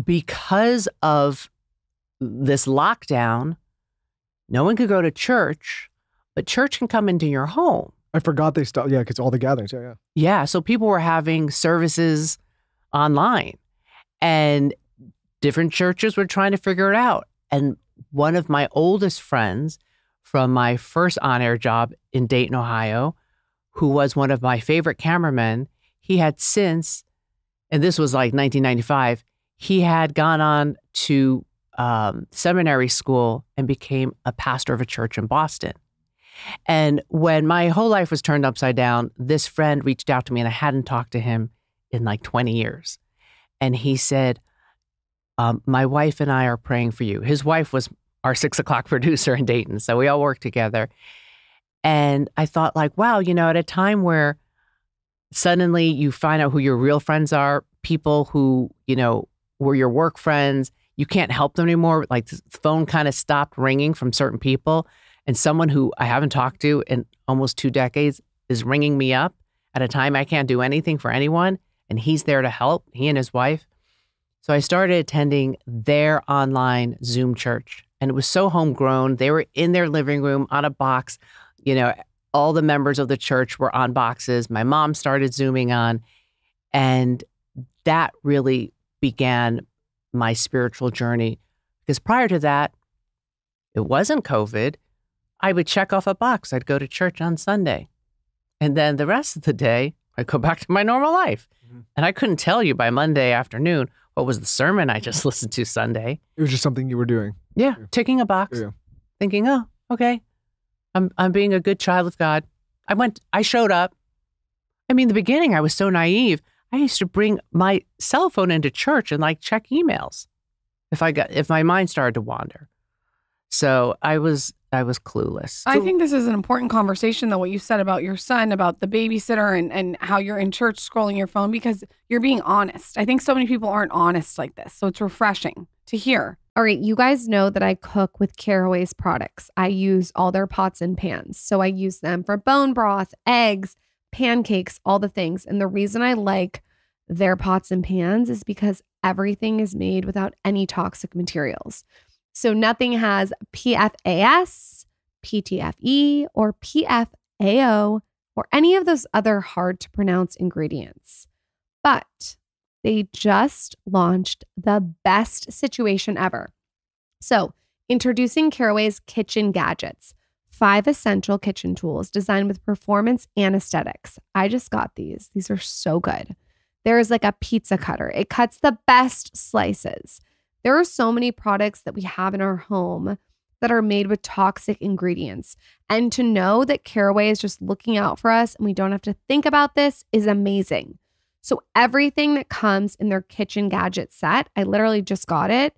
because of this lockdown, no one could go to church, but church can come into your home. I forgot they stopped. Yeah, because all the gatherings. Yeah, yeah. Yeah, so people were having services online and different churches were trying to figure it out. And one of my oldest friends from my first on-air job in Dayton, Ohio, who was one of my favorite cameramen, he had since, and this was like 1995, he had gone on to seminary school and became a pastor of a church in Boston. And when my whole life was turned upside down, this friend reached out to me, and I hadn't talked to him in like 20 years. And he said, my wife and I are praying for you. His wife was our 6 o'clock producer in Dayton. So we all worked together. And I thought, like, wow, you know, at a time where suddenly you find out who your real friends are, people who, you know, were your work friends, you can't help them anymore. Like the phone kind of stopped ringing from certain people. And someone who I haven't talked to in almost 2 decades is ringing me up at a time I can't do anything for anyone. And he's there to help, he and his wife. So I started attending their online Zoom church. And it was so homegrown. They were in their living room on a box. You know, all the members of the church were on boxes. My mom started Zooming on. And that really began my spiritual journey. Because prior to that, it wasn't COVID. I would check off a box. I'd go to church on Sunday. And then the rest of the day, I'd go back to my normal life. Mm-hmm. And I couldn't tell you by Monday afternoon what was the sermon I just listened to Sunday. It was just something you were doing. Yeah, ticking a box, thinking, oh, okay, I'm being a good child of God. I showed up. I mean, in the beginning, I was so naive. I used to bring my cell phone into church and like check emails if my mind started to wander. So I was clueless. I think this is an important conversation, though, what you said about your son, about the babysitter and how you're in church scrolling your phone, because you're being honest. I think so many people aren't honest like this. So it's refreshing to hear. All right. You guys know that I cook with Caraway's products. I use all their pots and pans. So I use them for bone broth, eggs, pancakes, all the things. And the reason I like their pots and pans is because everything is made without any toxic materials. So nothing has PFAS, PTFE, or PFAO, or any of those other hard to pronounce ingredients. But they just launched the best situation ever. So introducing Caraway's Kitchen Gadgets, 5 essential kitchen tools designed with performance and aesthetics. I just got these. These are so good. There is like a pizza cutter. It cuts the best slices. There are so many products that we have in our home that are made with toxic ingredients. And to know that Caraway is just looking out for us and we don't have to think about this is amazing. So everything that comes in their kitchen gadget set, I literally just got it,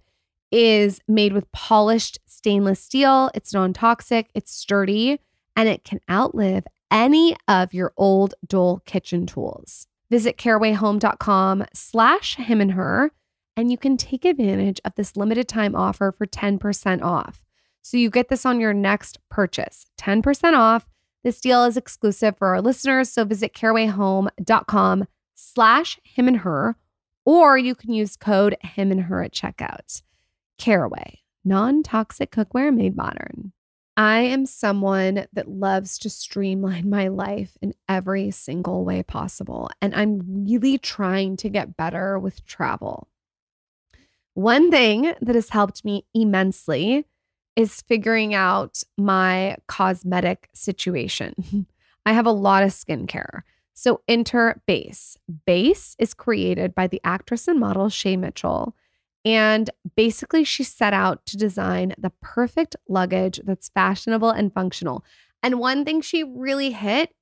is made with polished stainless steel. It's non-toxic, it's sturdy, and it can outlive any of your old dull kitchen tools. Visit carawayhome.com/himandher. And you can take advantage of this limited time offer for 10% off. So you get this on your next purchase, 10% off. This deal is exclusive for our listeners. So visit carawayhome.com/himandher, or you can use code himandher at checkout. Caraway, non-toxic cookware made modern. I am someone that loves to streamline my life in every single way possible. And I'm really trying to get better with travel. One thing that has helped me immensely is figuring out my cosmetic situation. I have a lot of skincare. So enter Beis. Beis is created by the actress and model Shay Mitchell. And basically she set out to design the perfect luggage that's fashionable and functional. And one thing she really hit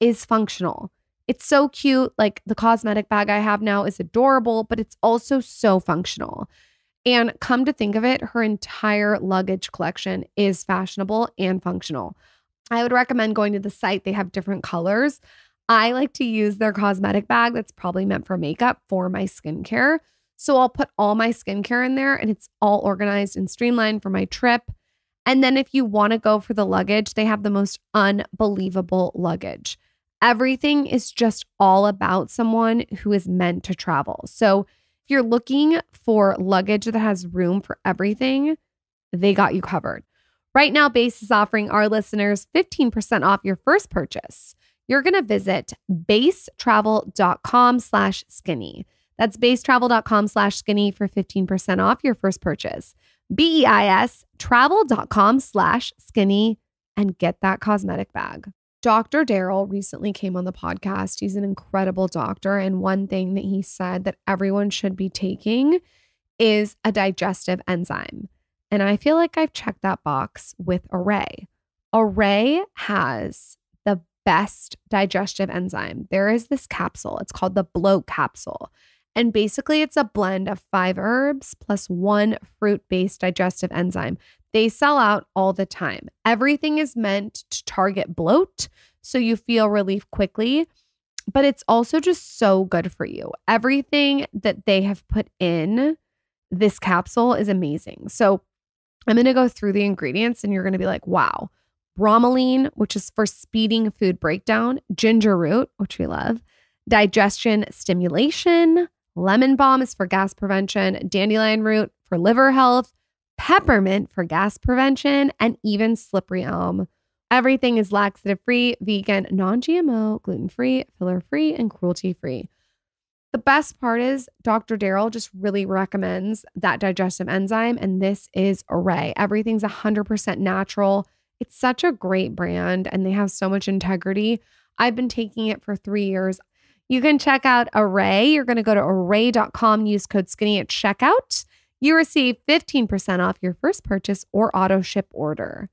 is functional. It's so cute. Like the cosmetic bag I have now is adorable, but it's also so functional. And come to think of it, her entire luggage collection is fashionable and functional. I would recommend going to the site. They have different colors. I like to use their cosmetic bag that's probably meant for makeup for my skincare. So I'll put all my skincare in there and it's all organized and streamlined for my trip. And then if you want to go for the luggage, they have the most unbelievable luggage. Everything is just all about someone who is meant to travel. So if you're looking for luggage that has room for everything, they got you covered. Right now, Beis is offering our listeners 15% off your first purchase. You're going to visit beistravel.com/skinny. That's beistravel.com/skinny for 15% off your first purchase. BEIS travel.com/skinny and get that cosmetic bag. Dr. Daryl recently came on the podcast. He's an incredible doctor. And one thing that he said that everyone should be taking is a digestive enzyme. And I feel like I've checked that box with Array. Array has the best digestive enzyme. There is this capsule. It's called the bloat capsule. And basically, it's a blend of 5 herbs plus 1 fruit-based digestive enzyme. They sell out all the time. Everything is meant to target bloat, so you feel relief quickly. But it's also just so good for you. Everything that they have put in this capsule is amazing. So I'm going to go through the ingredients and you're going to be like, wow. Bromelain, which is for speeding food breakdown, ginger root, which we love, digestion stimulation, lemon balm is for gas prevention, dandelion root for liver health, peppermint for gas prevention, and even slippery elm. Everything is laxative-free, vegan, non-GMO, gluten-free, filler-free, and cruelty-free. The best part is Dr. Darryl just really recommends that digestive enzyme, and this is Array. Everything's 100% natural. It's such a great brand, and they have so much integrity. I've been taking it for 3 years. You can check out Array. You're going to go to array.com, use code SKINNY at checkout. You receive 15% off your first purchase or auto ship order.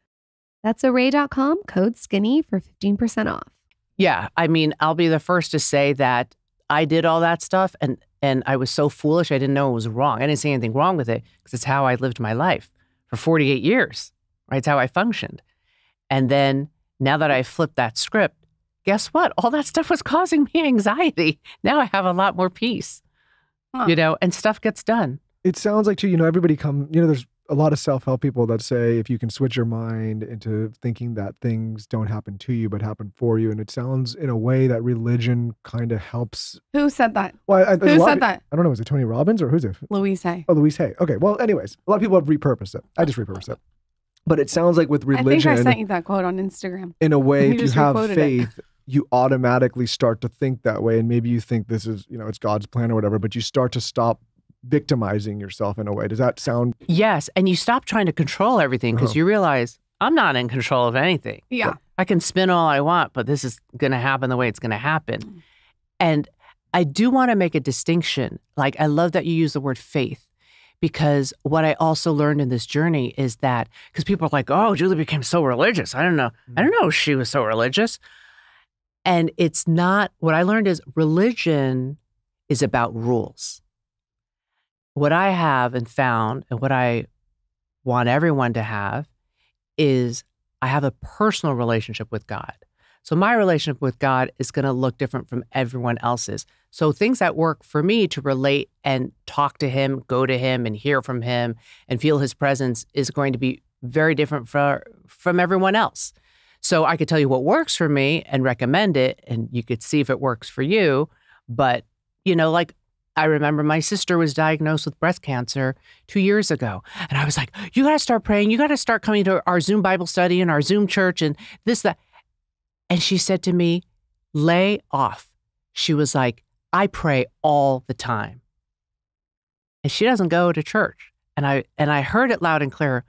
That's array.com, code SKINNY for 15% off. Yeah, I mean, I'll be the first to say that I did all that stuff and I was so foolish. I didn't know it was wrong. I didn't see anything wrong with it because it's how I lived my life for 48 years. Right? It's how I functioned. And then now that I flipped that script, guess what? All that stuff was causing me anxiety. Now I have a lot more peace, you know, and stuff gets done. It sounds like, too, you know, everybody come, you know, there's a lot of self-help people that say if you can switch your mind into thinking that things don't happen to you, but happen for you. And it sounds in a way that religion kind of helps. Who said that? Well, Who said that? I don't know. Is it Tony Robbins or who's it? Louise Hay. Oh, Louise Hay. Okay. Well, anyways, a lot of people have repurposed it. I just repurposed it. But it sounds like with religion. I think I sent you that quote on Instagram. In a way, if you have faith, you automatically start to think that way. And maybe you think this is, you know, it's God's plan or whatever, but you start to stop victimizing yourself in a way. Does that sound? Yes. And you stop trying to control everything because you realize I'm not in control of anything. Yeah. I can spin all I want, but this is going to happen the way it's going to happen. And I do want to make a distinction. Like, I love that you use the word faith, because what I also learned in this journey is that, because people are like, oh, Julie became so religious. I don't know. I don't know if she was so religious. And it's not, what I learned is religion is about rules. What I have and found, and what I want everyone to have, is I have a personal relationship with God. So my relationship with God is going to look different from everyone else's. So things that work for me to relate and talk to him, go to him and hear from him and feel his presence is going to be very different from everyone else. So I could tell you what works for me and recommend it, and you could see if it works for you. But, you know, like, I remember my sister was diagnosed with breast cancer 2 years ago. And I was like, you got to start praying. You got to start coming to our Zoom Bible study and our Zoom church and this, that. And she said to me, lay off. She was like, I pray all the time. And she doesn't go to church. And I heard it loud and clear.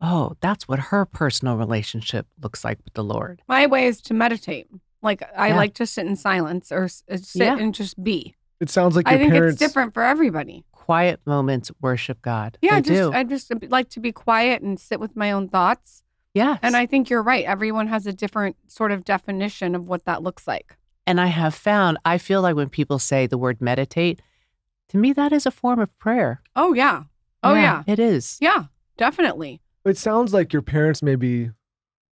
Oh, that's what her personal relationship looks like with the Lord. My way is to meditate. Like, I like to sit in silence or sit and just be. It sounds like your parents... I think it's different for everybody. Quiet moments, worship God. Yeah, I just like to be quiet and sit with my own thoughts. Yes. And I think you're right. Everyone has a different sort of definition of what that looks like. And I have found, I feel like when people say the word meditate, to me, that is a form of prayer. Oh, yeah. Oh, yeah. It is. Yeah, definitely. It sounds like your parents maybe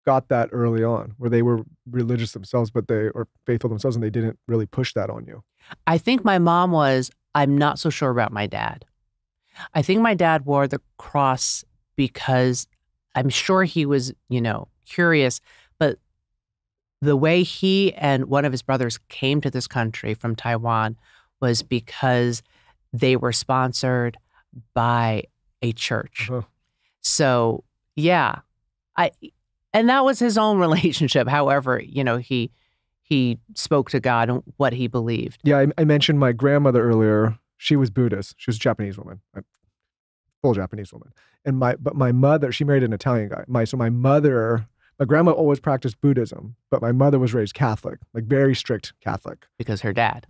got that early on, where they were religious themselves, but they are faithful themselves, and they didn't really push that on you. I think my mom was, I'm not so sure about my dad. I think my dad wore the cross because I'm sure he was, you know, curious, but the way he and one of his brothers came to this country from Taiwan was because they were sponsored by a church. So, yeah, and that was his own relationship. However, you know, he spoke to God and what he believed. Yeah, I mentioned my grandmother earlier. She was Buddhist. She was a Japanese woman, a full Japanese woman. And my mother, she married an Italian guy. My grandma always practiced Buddhism, but my mother was raised Catholic, like very strict Catholic. Because her dad.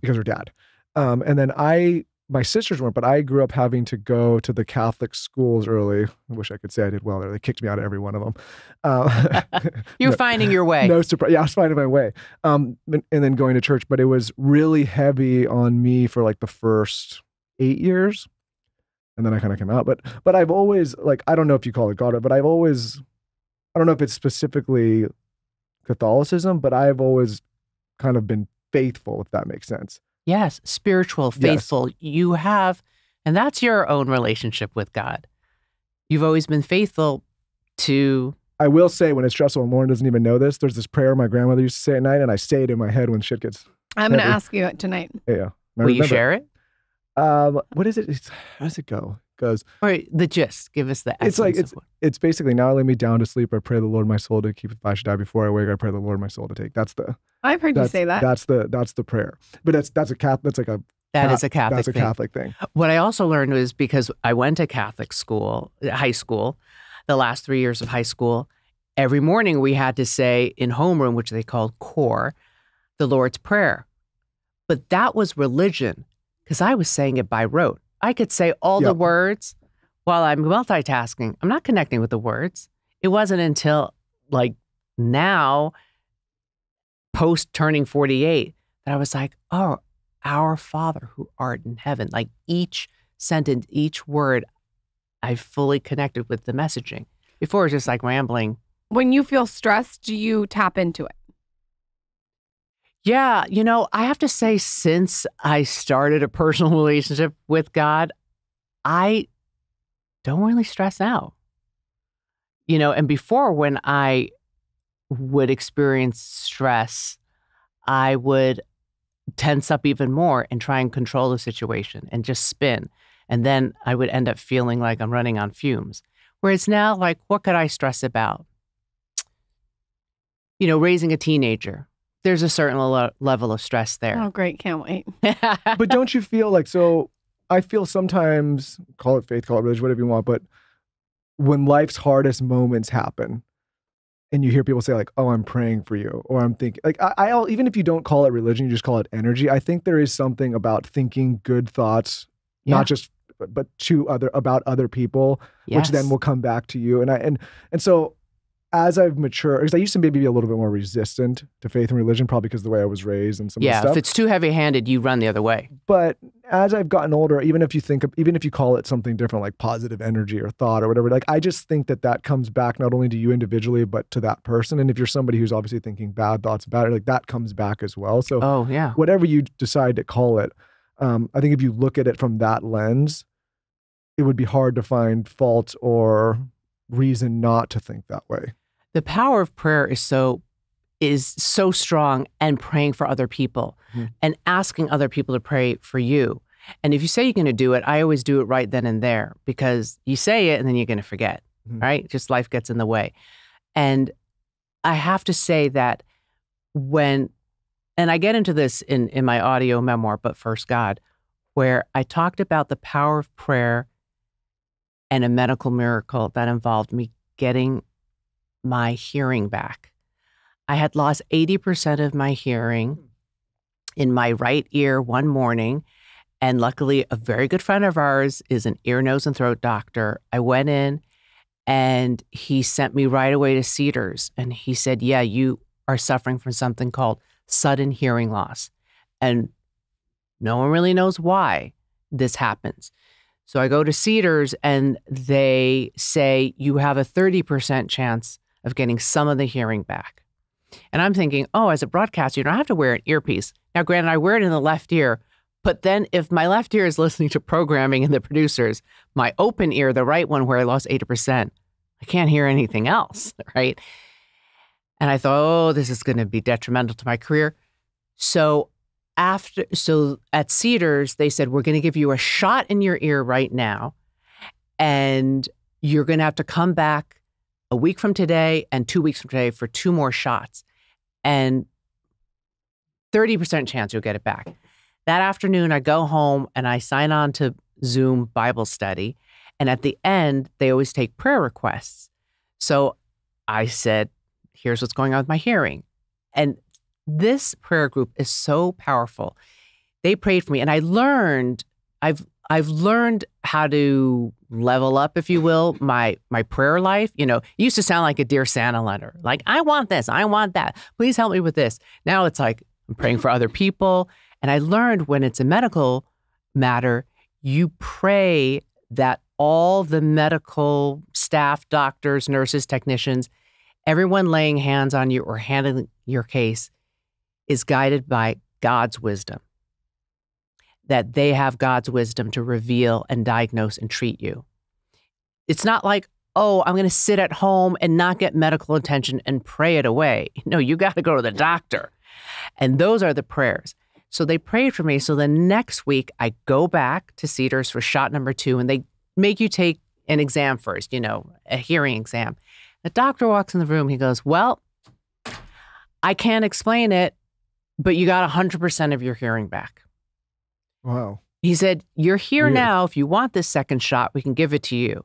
And then I my sisters weren't, but I grew up having to go to the Catholic schools early. I wish I could say I did well there. They kicked me out of every one of them. You were finding your way. No surprise. Yeah, I was finding my way. And then going to church, but it was really heavy on me for like the first 8 years. And then I kind of came out, but I've always, like, I don't know if you call it God, but I've always, I don't know if it's specifically Catholicism, but I've always kind of been faithful, if that makes sense. Yes, spiritual, faithful. Yes. You have, and that's your own relationship with God. You've always been faithful to... I will say, when it's stressful, and Lauren doesn't even know this, there's this prayer my grandmother used to say at night, and I say it in my head when shit gets... I'm going to ask you tonight. Yeah. Will you share it? What is it? How does it go? It goes... All right, the gist. Give us the essence. It's like, it's basically, now I lay me down to sleep, I pray the Lord my soul to keep. If I should die before I wake, I pray the Lord my soul to take. That's the... I've heard you say that. That's the prayer. But that's a Catholic thing. What I also learned was, because I went to Catholic school, high school, the last 3 years of high school, every morning we had to say in homeroom, which they called core, the Lord's Prayer. But that was religion, because I was saying it by rote. I could say all the words while I'm multitasking. I'm not connecting with the words. It wasn't until like now, post turning 48, that I was like, oh, our Father who art in heaven. Like each sentence, each word, I fully connected with the messaging. Before, it was just like rambling. When you feel stressed, do you tap into it? Yeah. You know, I have to say, since I started a personal relationship with God, I don't really stress out. You know, and before, when I would experience stress, I would tense up even more and try and control the situation and just spin. And then I would end up feeling like I'm running on fumes. Whereas now, like, what could I stress about? You know, raising a teenager. There's a certain level of stress there. Oh, great. Can't wait. But don't you feel like, so I feel sometimes, call it faith, call it religion, whatever you want, but when life's hardest moments happen, and you hear people say like, oh, I'm praying for you, or I'm thinking, like, I'll, even if you don't call it religion, you just call it energy, I think there is something about thinking good thoughts, not just, but about other people, which then will come back to you. And so as I've matured, because I used to maybe be a little bit more resistant to faith and religion, probably because of the way I was raised and some of the stuff. Yeah, if it's too heavy-handed, you run the other way. But as I've gotten older, even if you call it something different, like positive energy or thought or whatever, like, I just think that comes back not only to you individually, but to that person. And if you're somebody who's obviously thinking bad thoughts about it, like, that comes back as well. So whatever you decide to call it, I think if you look at it from that lens, it would be hard to find fault or reason not to think that way. The power of prayer is so strong, and praying for other people and asking other people to pray for you. And if you say you're going to do it, I always do it right then and there, because you say it and then you're going to forget, right? Just life gets in the way. And I have to say that and I get into this in my audio memoir, But First God, where I talked about the power of prayer and a medical miracle that involved me getting my hearing back. I had lost 80% of my hearing in my right ear one morning. And luckily, a very good friend of ours is an ear, nose, and throat doctor. I went in and he sent me right away to Cedars. And he said, yeah, you are suffering from something called sudden hearing loss. And no one really knows why this happens. So I go to Cedars and they say, you have a 30% chance of getting some of the hearing back. And I'm thinking, oh, as a broadcaster, you don't have to wear an earpiece. Now, granted, I wear it in the left ear, but then if my left ear is listening to programming and the producers, my open ear, the right one where I lost 80%, I can't hear anything else, right? And I thought, oh, this is going to be detrimental to my career. So at Cedars, they said, we're going to give you a shot in your ear right now, and you're going to have to come back a week from today and 2 weeks from today for two more shots, and 30% chance you'll get it back. That afternoon, I go home and I sign on to Zoom Bible study, and at the end, they always take prayer requests. So I said, here's what's going on with my hearing. And this prayer group is so powerful. They prayed for me. And I learned I've learned how to level up, if you will, my prayer life. You know, it used to sound like a Dear Santa letter. Like, I want this, I want that. Please help me with this. Now it's like, I'm praying for other people. And I learned when it's a medical matter, you pray that all the medical staff, doctors, nurses, technicians, everyone laying hands on you or handling your case is guided by God's wisdom. That they have God's wisdom to reveal and diagnose and treat you. It's not like, oh, I'm going to sit at home and not get medical attention and pray it away. No, you got to go to the doctor. And those are the prayers. So they prayed for me. So the next week I go back to Cedars for shot number 2, and they make you take an exam first, you know, a hearing exam. The doctor walks in the room. He goes, well, I can't explain it, but you got 100% of your hearing back. Wow. He said, you're here now. If you want this second shot, we can give it to you.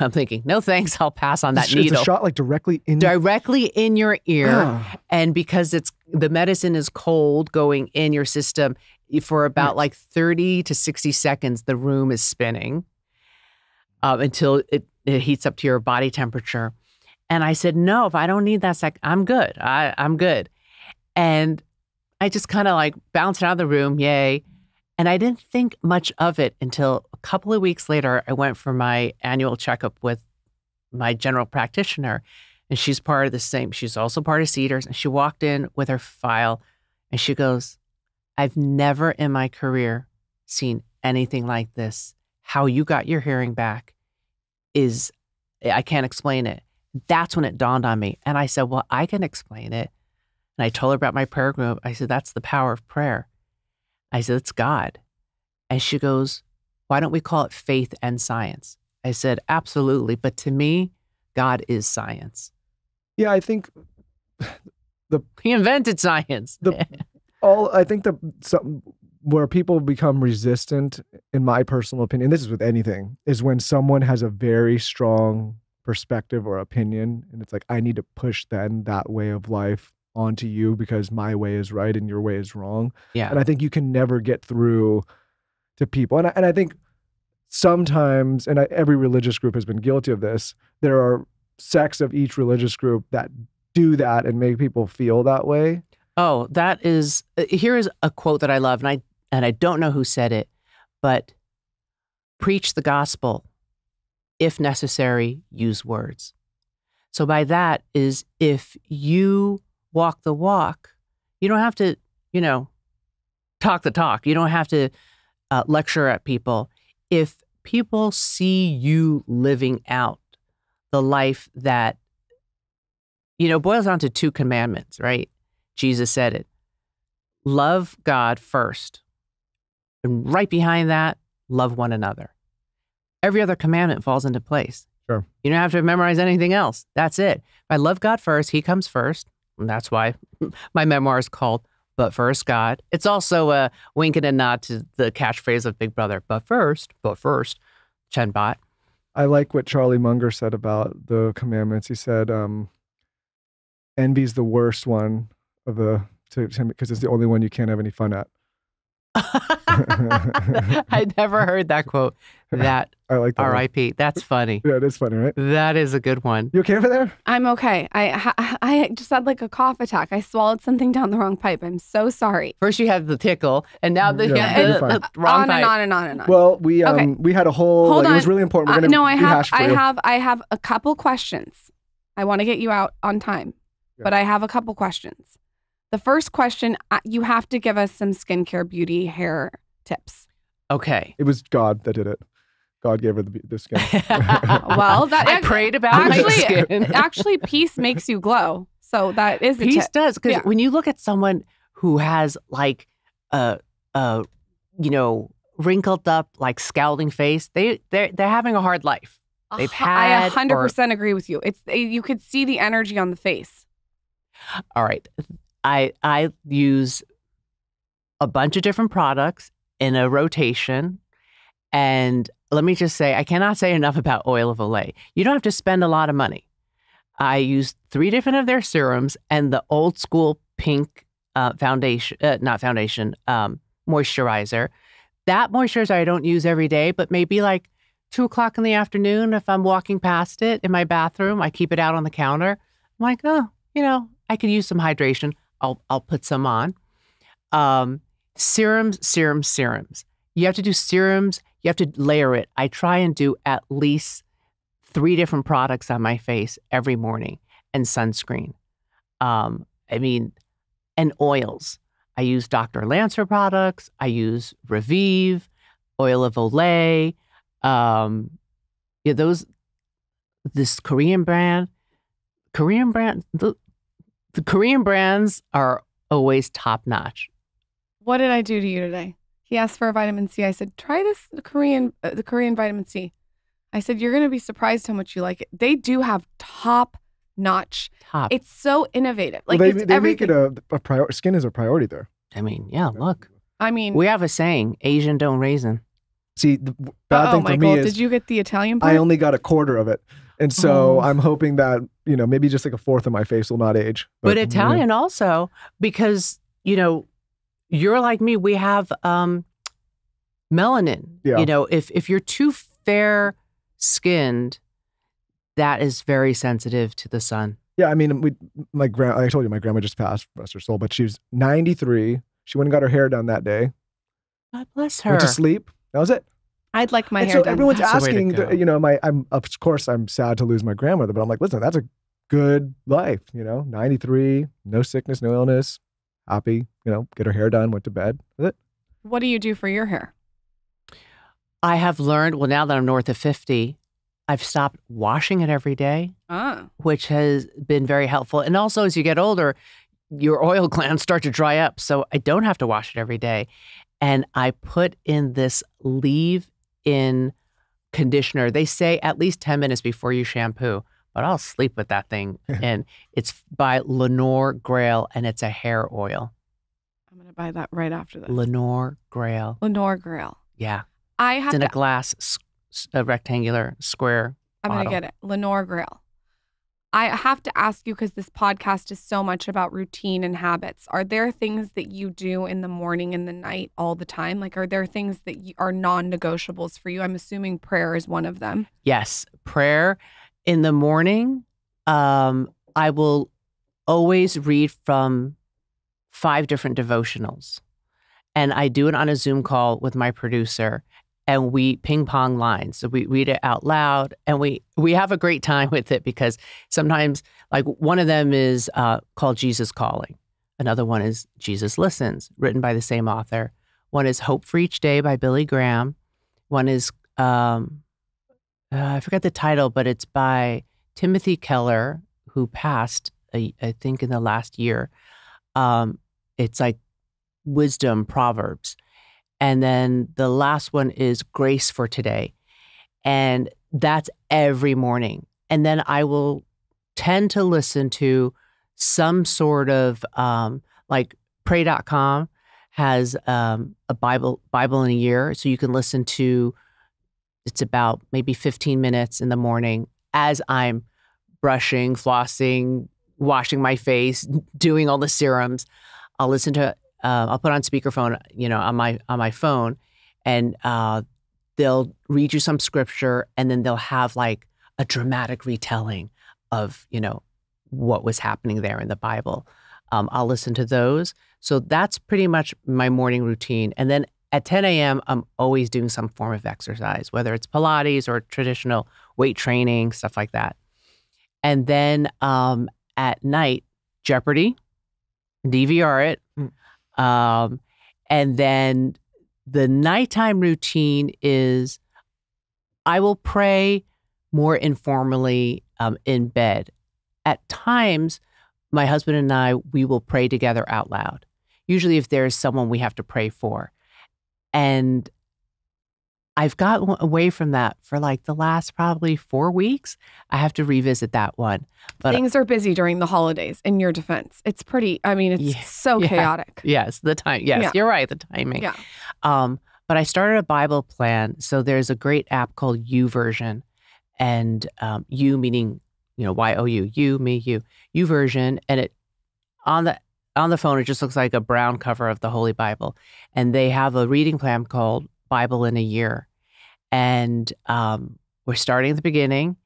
I'm thinking, no thanks, I'll pass on that needle. It's a shot like directly in your ear. And because it's the medicine is cold going in your system, for about like 30 to 60 seconds, the room is spinning until it heats up to your body temperature. And I said, no, if I don't need that second, I'm good. I'm good. And I just kind of like bounced out of the room, yay. And I didn't think much of it until a couple of weeks later, I went for my annual checkup with my general practitioner. And she's part of the same. She's also part of Cedars. And she walked in with her file and she goes, I've never in my career seen anything like this. How you got your hearing back is, I can't explain it. That's when it dawned on me. And I said, well, I can explain it. And I told her about my prayer group. I said, that's the power of prayer. I said, it's God. And she goes, why don't we call it faith and science? I said, absolutely. But to me, God is science. Yeah, I think he invented science. Where people become resistant, in my personal opinion, this is with anything, is when someone has a very strong perspective or opinion. And it's like, I need to push that way of life onto you because my way is right and your way is wrong. Yeah. And I think you can never get through to people. And I think sometimes, and every religious group has been guilty of this, there are sects of each religious group that do that and make people feel that way. Oh, that is, here is a quote that I love, and I don't know who said it, but preach the gospel, if necessary, use words. So by that is, if you walk the walk, you don't have to, you know, talk the talk. You don't have to lecture at people. If people see you living out the life that, you know, boils down to 2 commandments, right? Jesus said it. Love God first. And right behind that, love one another. Every other commandment falls into place. Sure. You don't have to memorize anything else. That's it. If I love God first, he comes first. And that's why my memoir is called But First God. It's also a wink and a nod to the catchphrase of Big Brother, but first, Chen Bot. I like what Charlie Munger said about the commandments. He said, envy's the worst one of the, because it's the only one you can't have any fun at. I never heard that quote. That I like that. R.I.P. That's funny. Yeah, it is funny, right? That is a good one. You okay over there? I'm okay. I just had like a cough attack. I swallowed something down the wrong pipe. I'm so sorry. First you had the tickle, and now the wrong pipe. On and on. Well, we had a whole. Hold on. It was really important. I have a couple questions. I want to get you out on time, but I have a couple questions. The first question, you have to give us some skincare, beauty, hair tips. Okay. It was God that did it. God gave her the skin. Well, that I prayed about my skin. Actually, peace makes you glow. So that is a tip. Peace does. Because when you look at someone who has like a you know, wrinkled up, like scalding face, they're having a hard life. They've had. I 100% agree with you. You could see the energy on the face. All right. I use a bunch of different products in a rotation. And let me just say, I cannot say enough about Oil of Olay. You don't have to spend a lot of money. I use 3 different of their serums and the old school pink foundation, moisturizer, that moisturizer I don't use every day, but maybe like 2 o'clock in the afternoon, if I'm walking past it in my bathroom, I keep it out on the counter. I'm like, oh, you know, I could use some hydration. I'll put some on. Serums. You have to do serums. You have to layer it. I try and do at least 3 different products on my face every morning, and sunscreen. And oils. I use Dr. Lancer products. I use Revive, Oil of Olay. This Korean brand, the Korean brands are always top notch. What did I do to you today? He asked for a vitamin C. I said, try this the Korean vitamin C. I said, you're going to be surprised how much you like it. They do have top notch. It's so innovative. Like, well, they make it a priority. Skin is a priority there. I mean, yeah, look. I mean, we have a saying, Asian don't raisin. See, the bad thing for Michael, me is, did you get the Italian part? I only got a quarter of it. And so I'm hoping that, you know, maybe just like a fourth of my face will not age. But Italian also, because, you know, you're like me, we have melanin. Yeah. You know, if you're too fair skinned, that is very sensitive to the sun. Yeah, I mean, I told you my grandma just passed, rest her soul, but she was 93. She went and got her hair done that day. God bless her. Went to sleep. That was it. I'd like my hair done. So everyone's asking, you know, I'm sad to lose my grandmother, but I'm like, listen, that's a good life, you know, 93, no sickness, no illness, happy, you know, get her hair done, went to bed. That's it. What do you do for your hair? I have learned, well, now that I'm north of 50, I've stopped washing it every day, which has been very helpful. And also, as you get older, your oil glands start to dry up. So I don't have to wash it every day. And I put in this leave-in conditioner. They say at least 10 minutes before you shampoo, but I'll sleep with that thing. And it's by Lenore Grail, and it's a hair oil. I'm going to buy that right after this. Lenore Grail. Lenore Grail. Yeah. It's in a glass, a rectangular square bottle. I'm going to get it. Lenore Grail. I have to ask you, because this podcast is so much about routine and habits. Are there things that you do in the morning and the night all the time? Like, are there things that are non-negotiables for you? I'm assuming prayer is one of them. Yes. Prayer in the morning. I will always read from 5 different devotionals. And I do it on a Zoom call with my producer. And we ping pong lines. So we read it out loud, and we have a great time with it, because sometimes, like, one of them is called Jesus Calling. Another one is Jesus Listens, written by the same author. One is Hope for Each Day by Billy Graham. One is, I forget the title, but it's by Timothy Keller, who passed, I think, in the last year. It's like wisdom, Proverbs. And then the last one is Grace for Today. And that's every morning. And then I will tend to listen to some sort of, like, pray.com has a Bible in a year. So you can listen to, it's about maybe 15 minutes in the morning as I'm brushing, flossing, washing my face, doing all the serums. I'll listen to I'll put on speakerphone, you know, on my phone, and they'll read you some scripture, and then they'll have like a dramatic retelling of, you know, what was happening there in the Bible. I'll listen to those. So that's pretty much my morning routine. And then at 10 a.m., I'm always doing some form of exercise, whether it's Pilates or traditional weight training, stuff like that. And then at night, Jeopardy, DVR it. And then the nighttime routine is I will pray more informally in bed. At times, my husband and I, we will pray together out loud, usually if there's someone we have to pray for. And I've gotten away from that for like the last probably 4 weeks. I have to revisit that one. But things are busy during the holidays, in your defense. It's pretty, I mean, it's so chaotic. Yes, the time. Yes, you're right, the timing. Yeah. But I started a Bible plan. So there's a great app called YouVersion. And you meaning, you know, Y-O-U, you, me, you, YouVersion. And it, on the phone, it just looks like a brown cover of the Holy Bible. And they have a reading plan called Bible in a year. And we're starting at the beginning.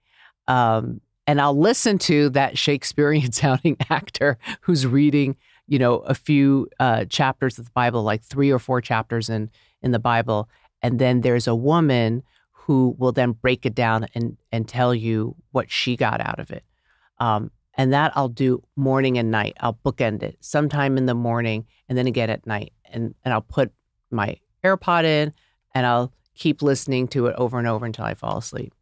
And I'll listen to that Shakespearean-sounding actor who's reading, you know, a few chapters of the Bible, like 3 or 4 chapters in the Bible. And then there's a woman who will then break it down and tell you what she got out of it. And that I'll do morning and night. I'll bookend it sometime in the morning and then again at night. And I'll put my AirPod in and I'll keep listening to it over and over until I fall asleep.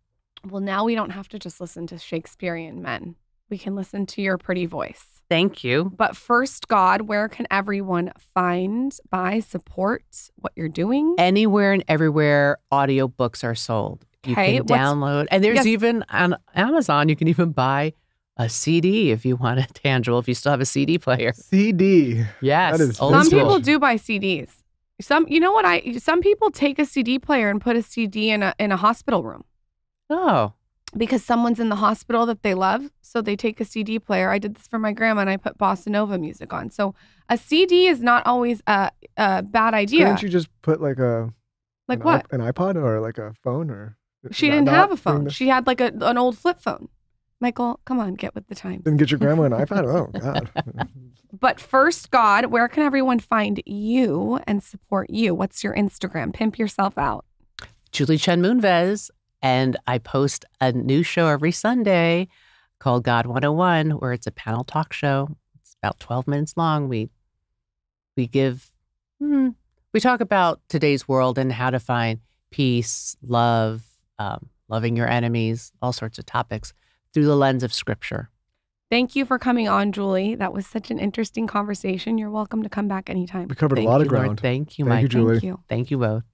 Well, now we don't have to just listen to Shakespearean men. We can listen to your pretty voice. Thank you. But First God, where can everyone find, buy, support what you're doing? Anywhere and everywhere audiobooks are sold. Okay. You can download. And there's even on Amazon, you can even buy a CD if you want it tangible, if you still have a CD player. CD. Yes. Some people do buy CDs. Some people take a CD player and put a CD in a hospital room. Oh. Because someone's in the hospital that they love, so they take a CD player. I did this for my grandma, and I put bossa nova music on. So a CD is not always a bad idea. Couldn't you just put like an iPod or like a phone? Or she didn't have a phone. She had like an old flip phone. Michael, come on, get with the times. Didn't get your grandma an iPod? Oh, God. But First God, where can everyone find you and support you? What's your Instagram? Pimp yourself out. Julie Chen Moonves. And I post a new show every Sunday called God 101, where it's a panel talk show. It's about 12 minutes long. We talk about today's world and how to find peace, love, loving your enemies, all sorts of topics through the lens of scripture. Thank you for coming on, Julie. That was such an interesting conversation. You're welcome to come back anytime. We covered a lot of ground. Thank you, Mike. Thank you, Julie. Thank you both.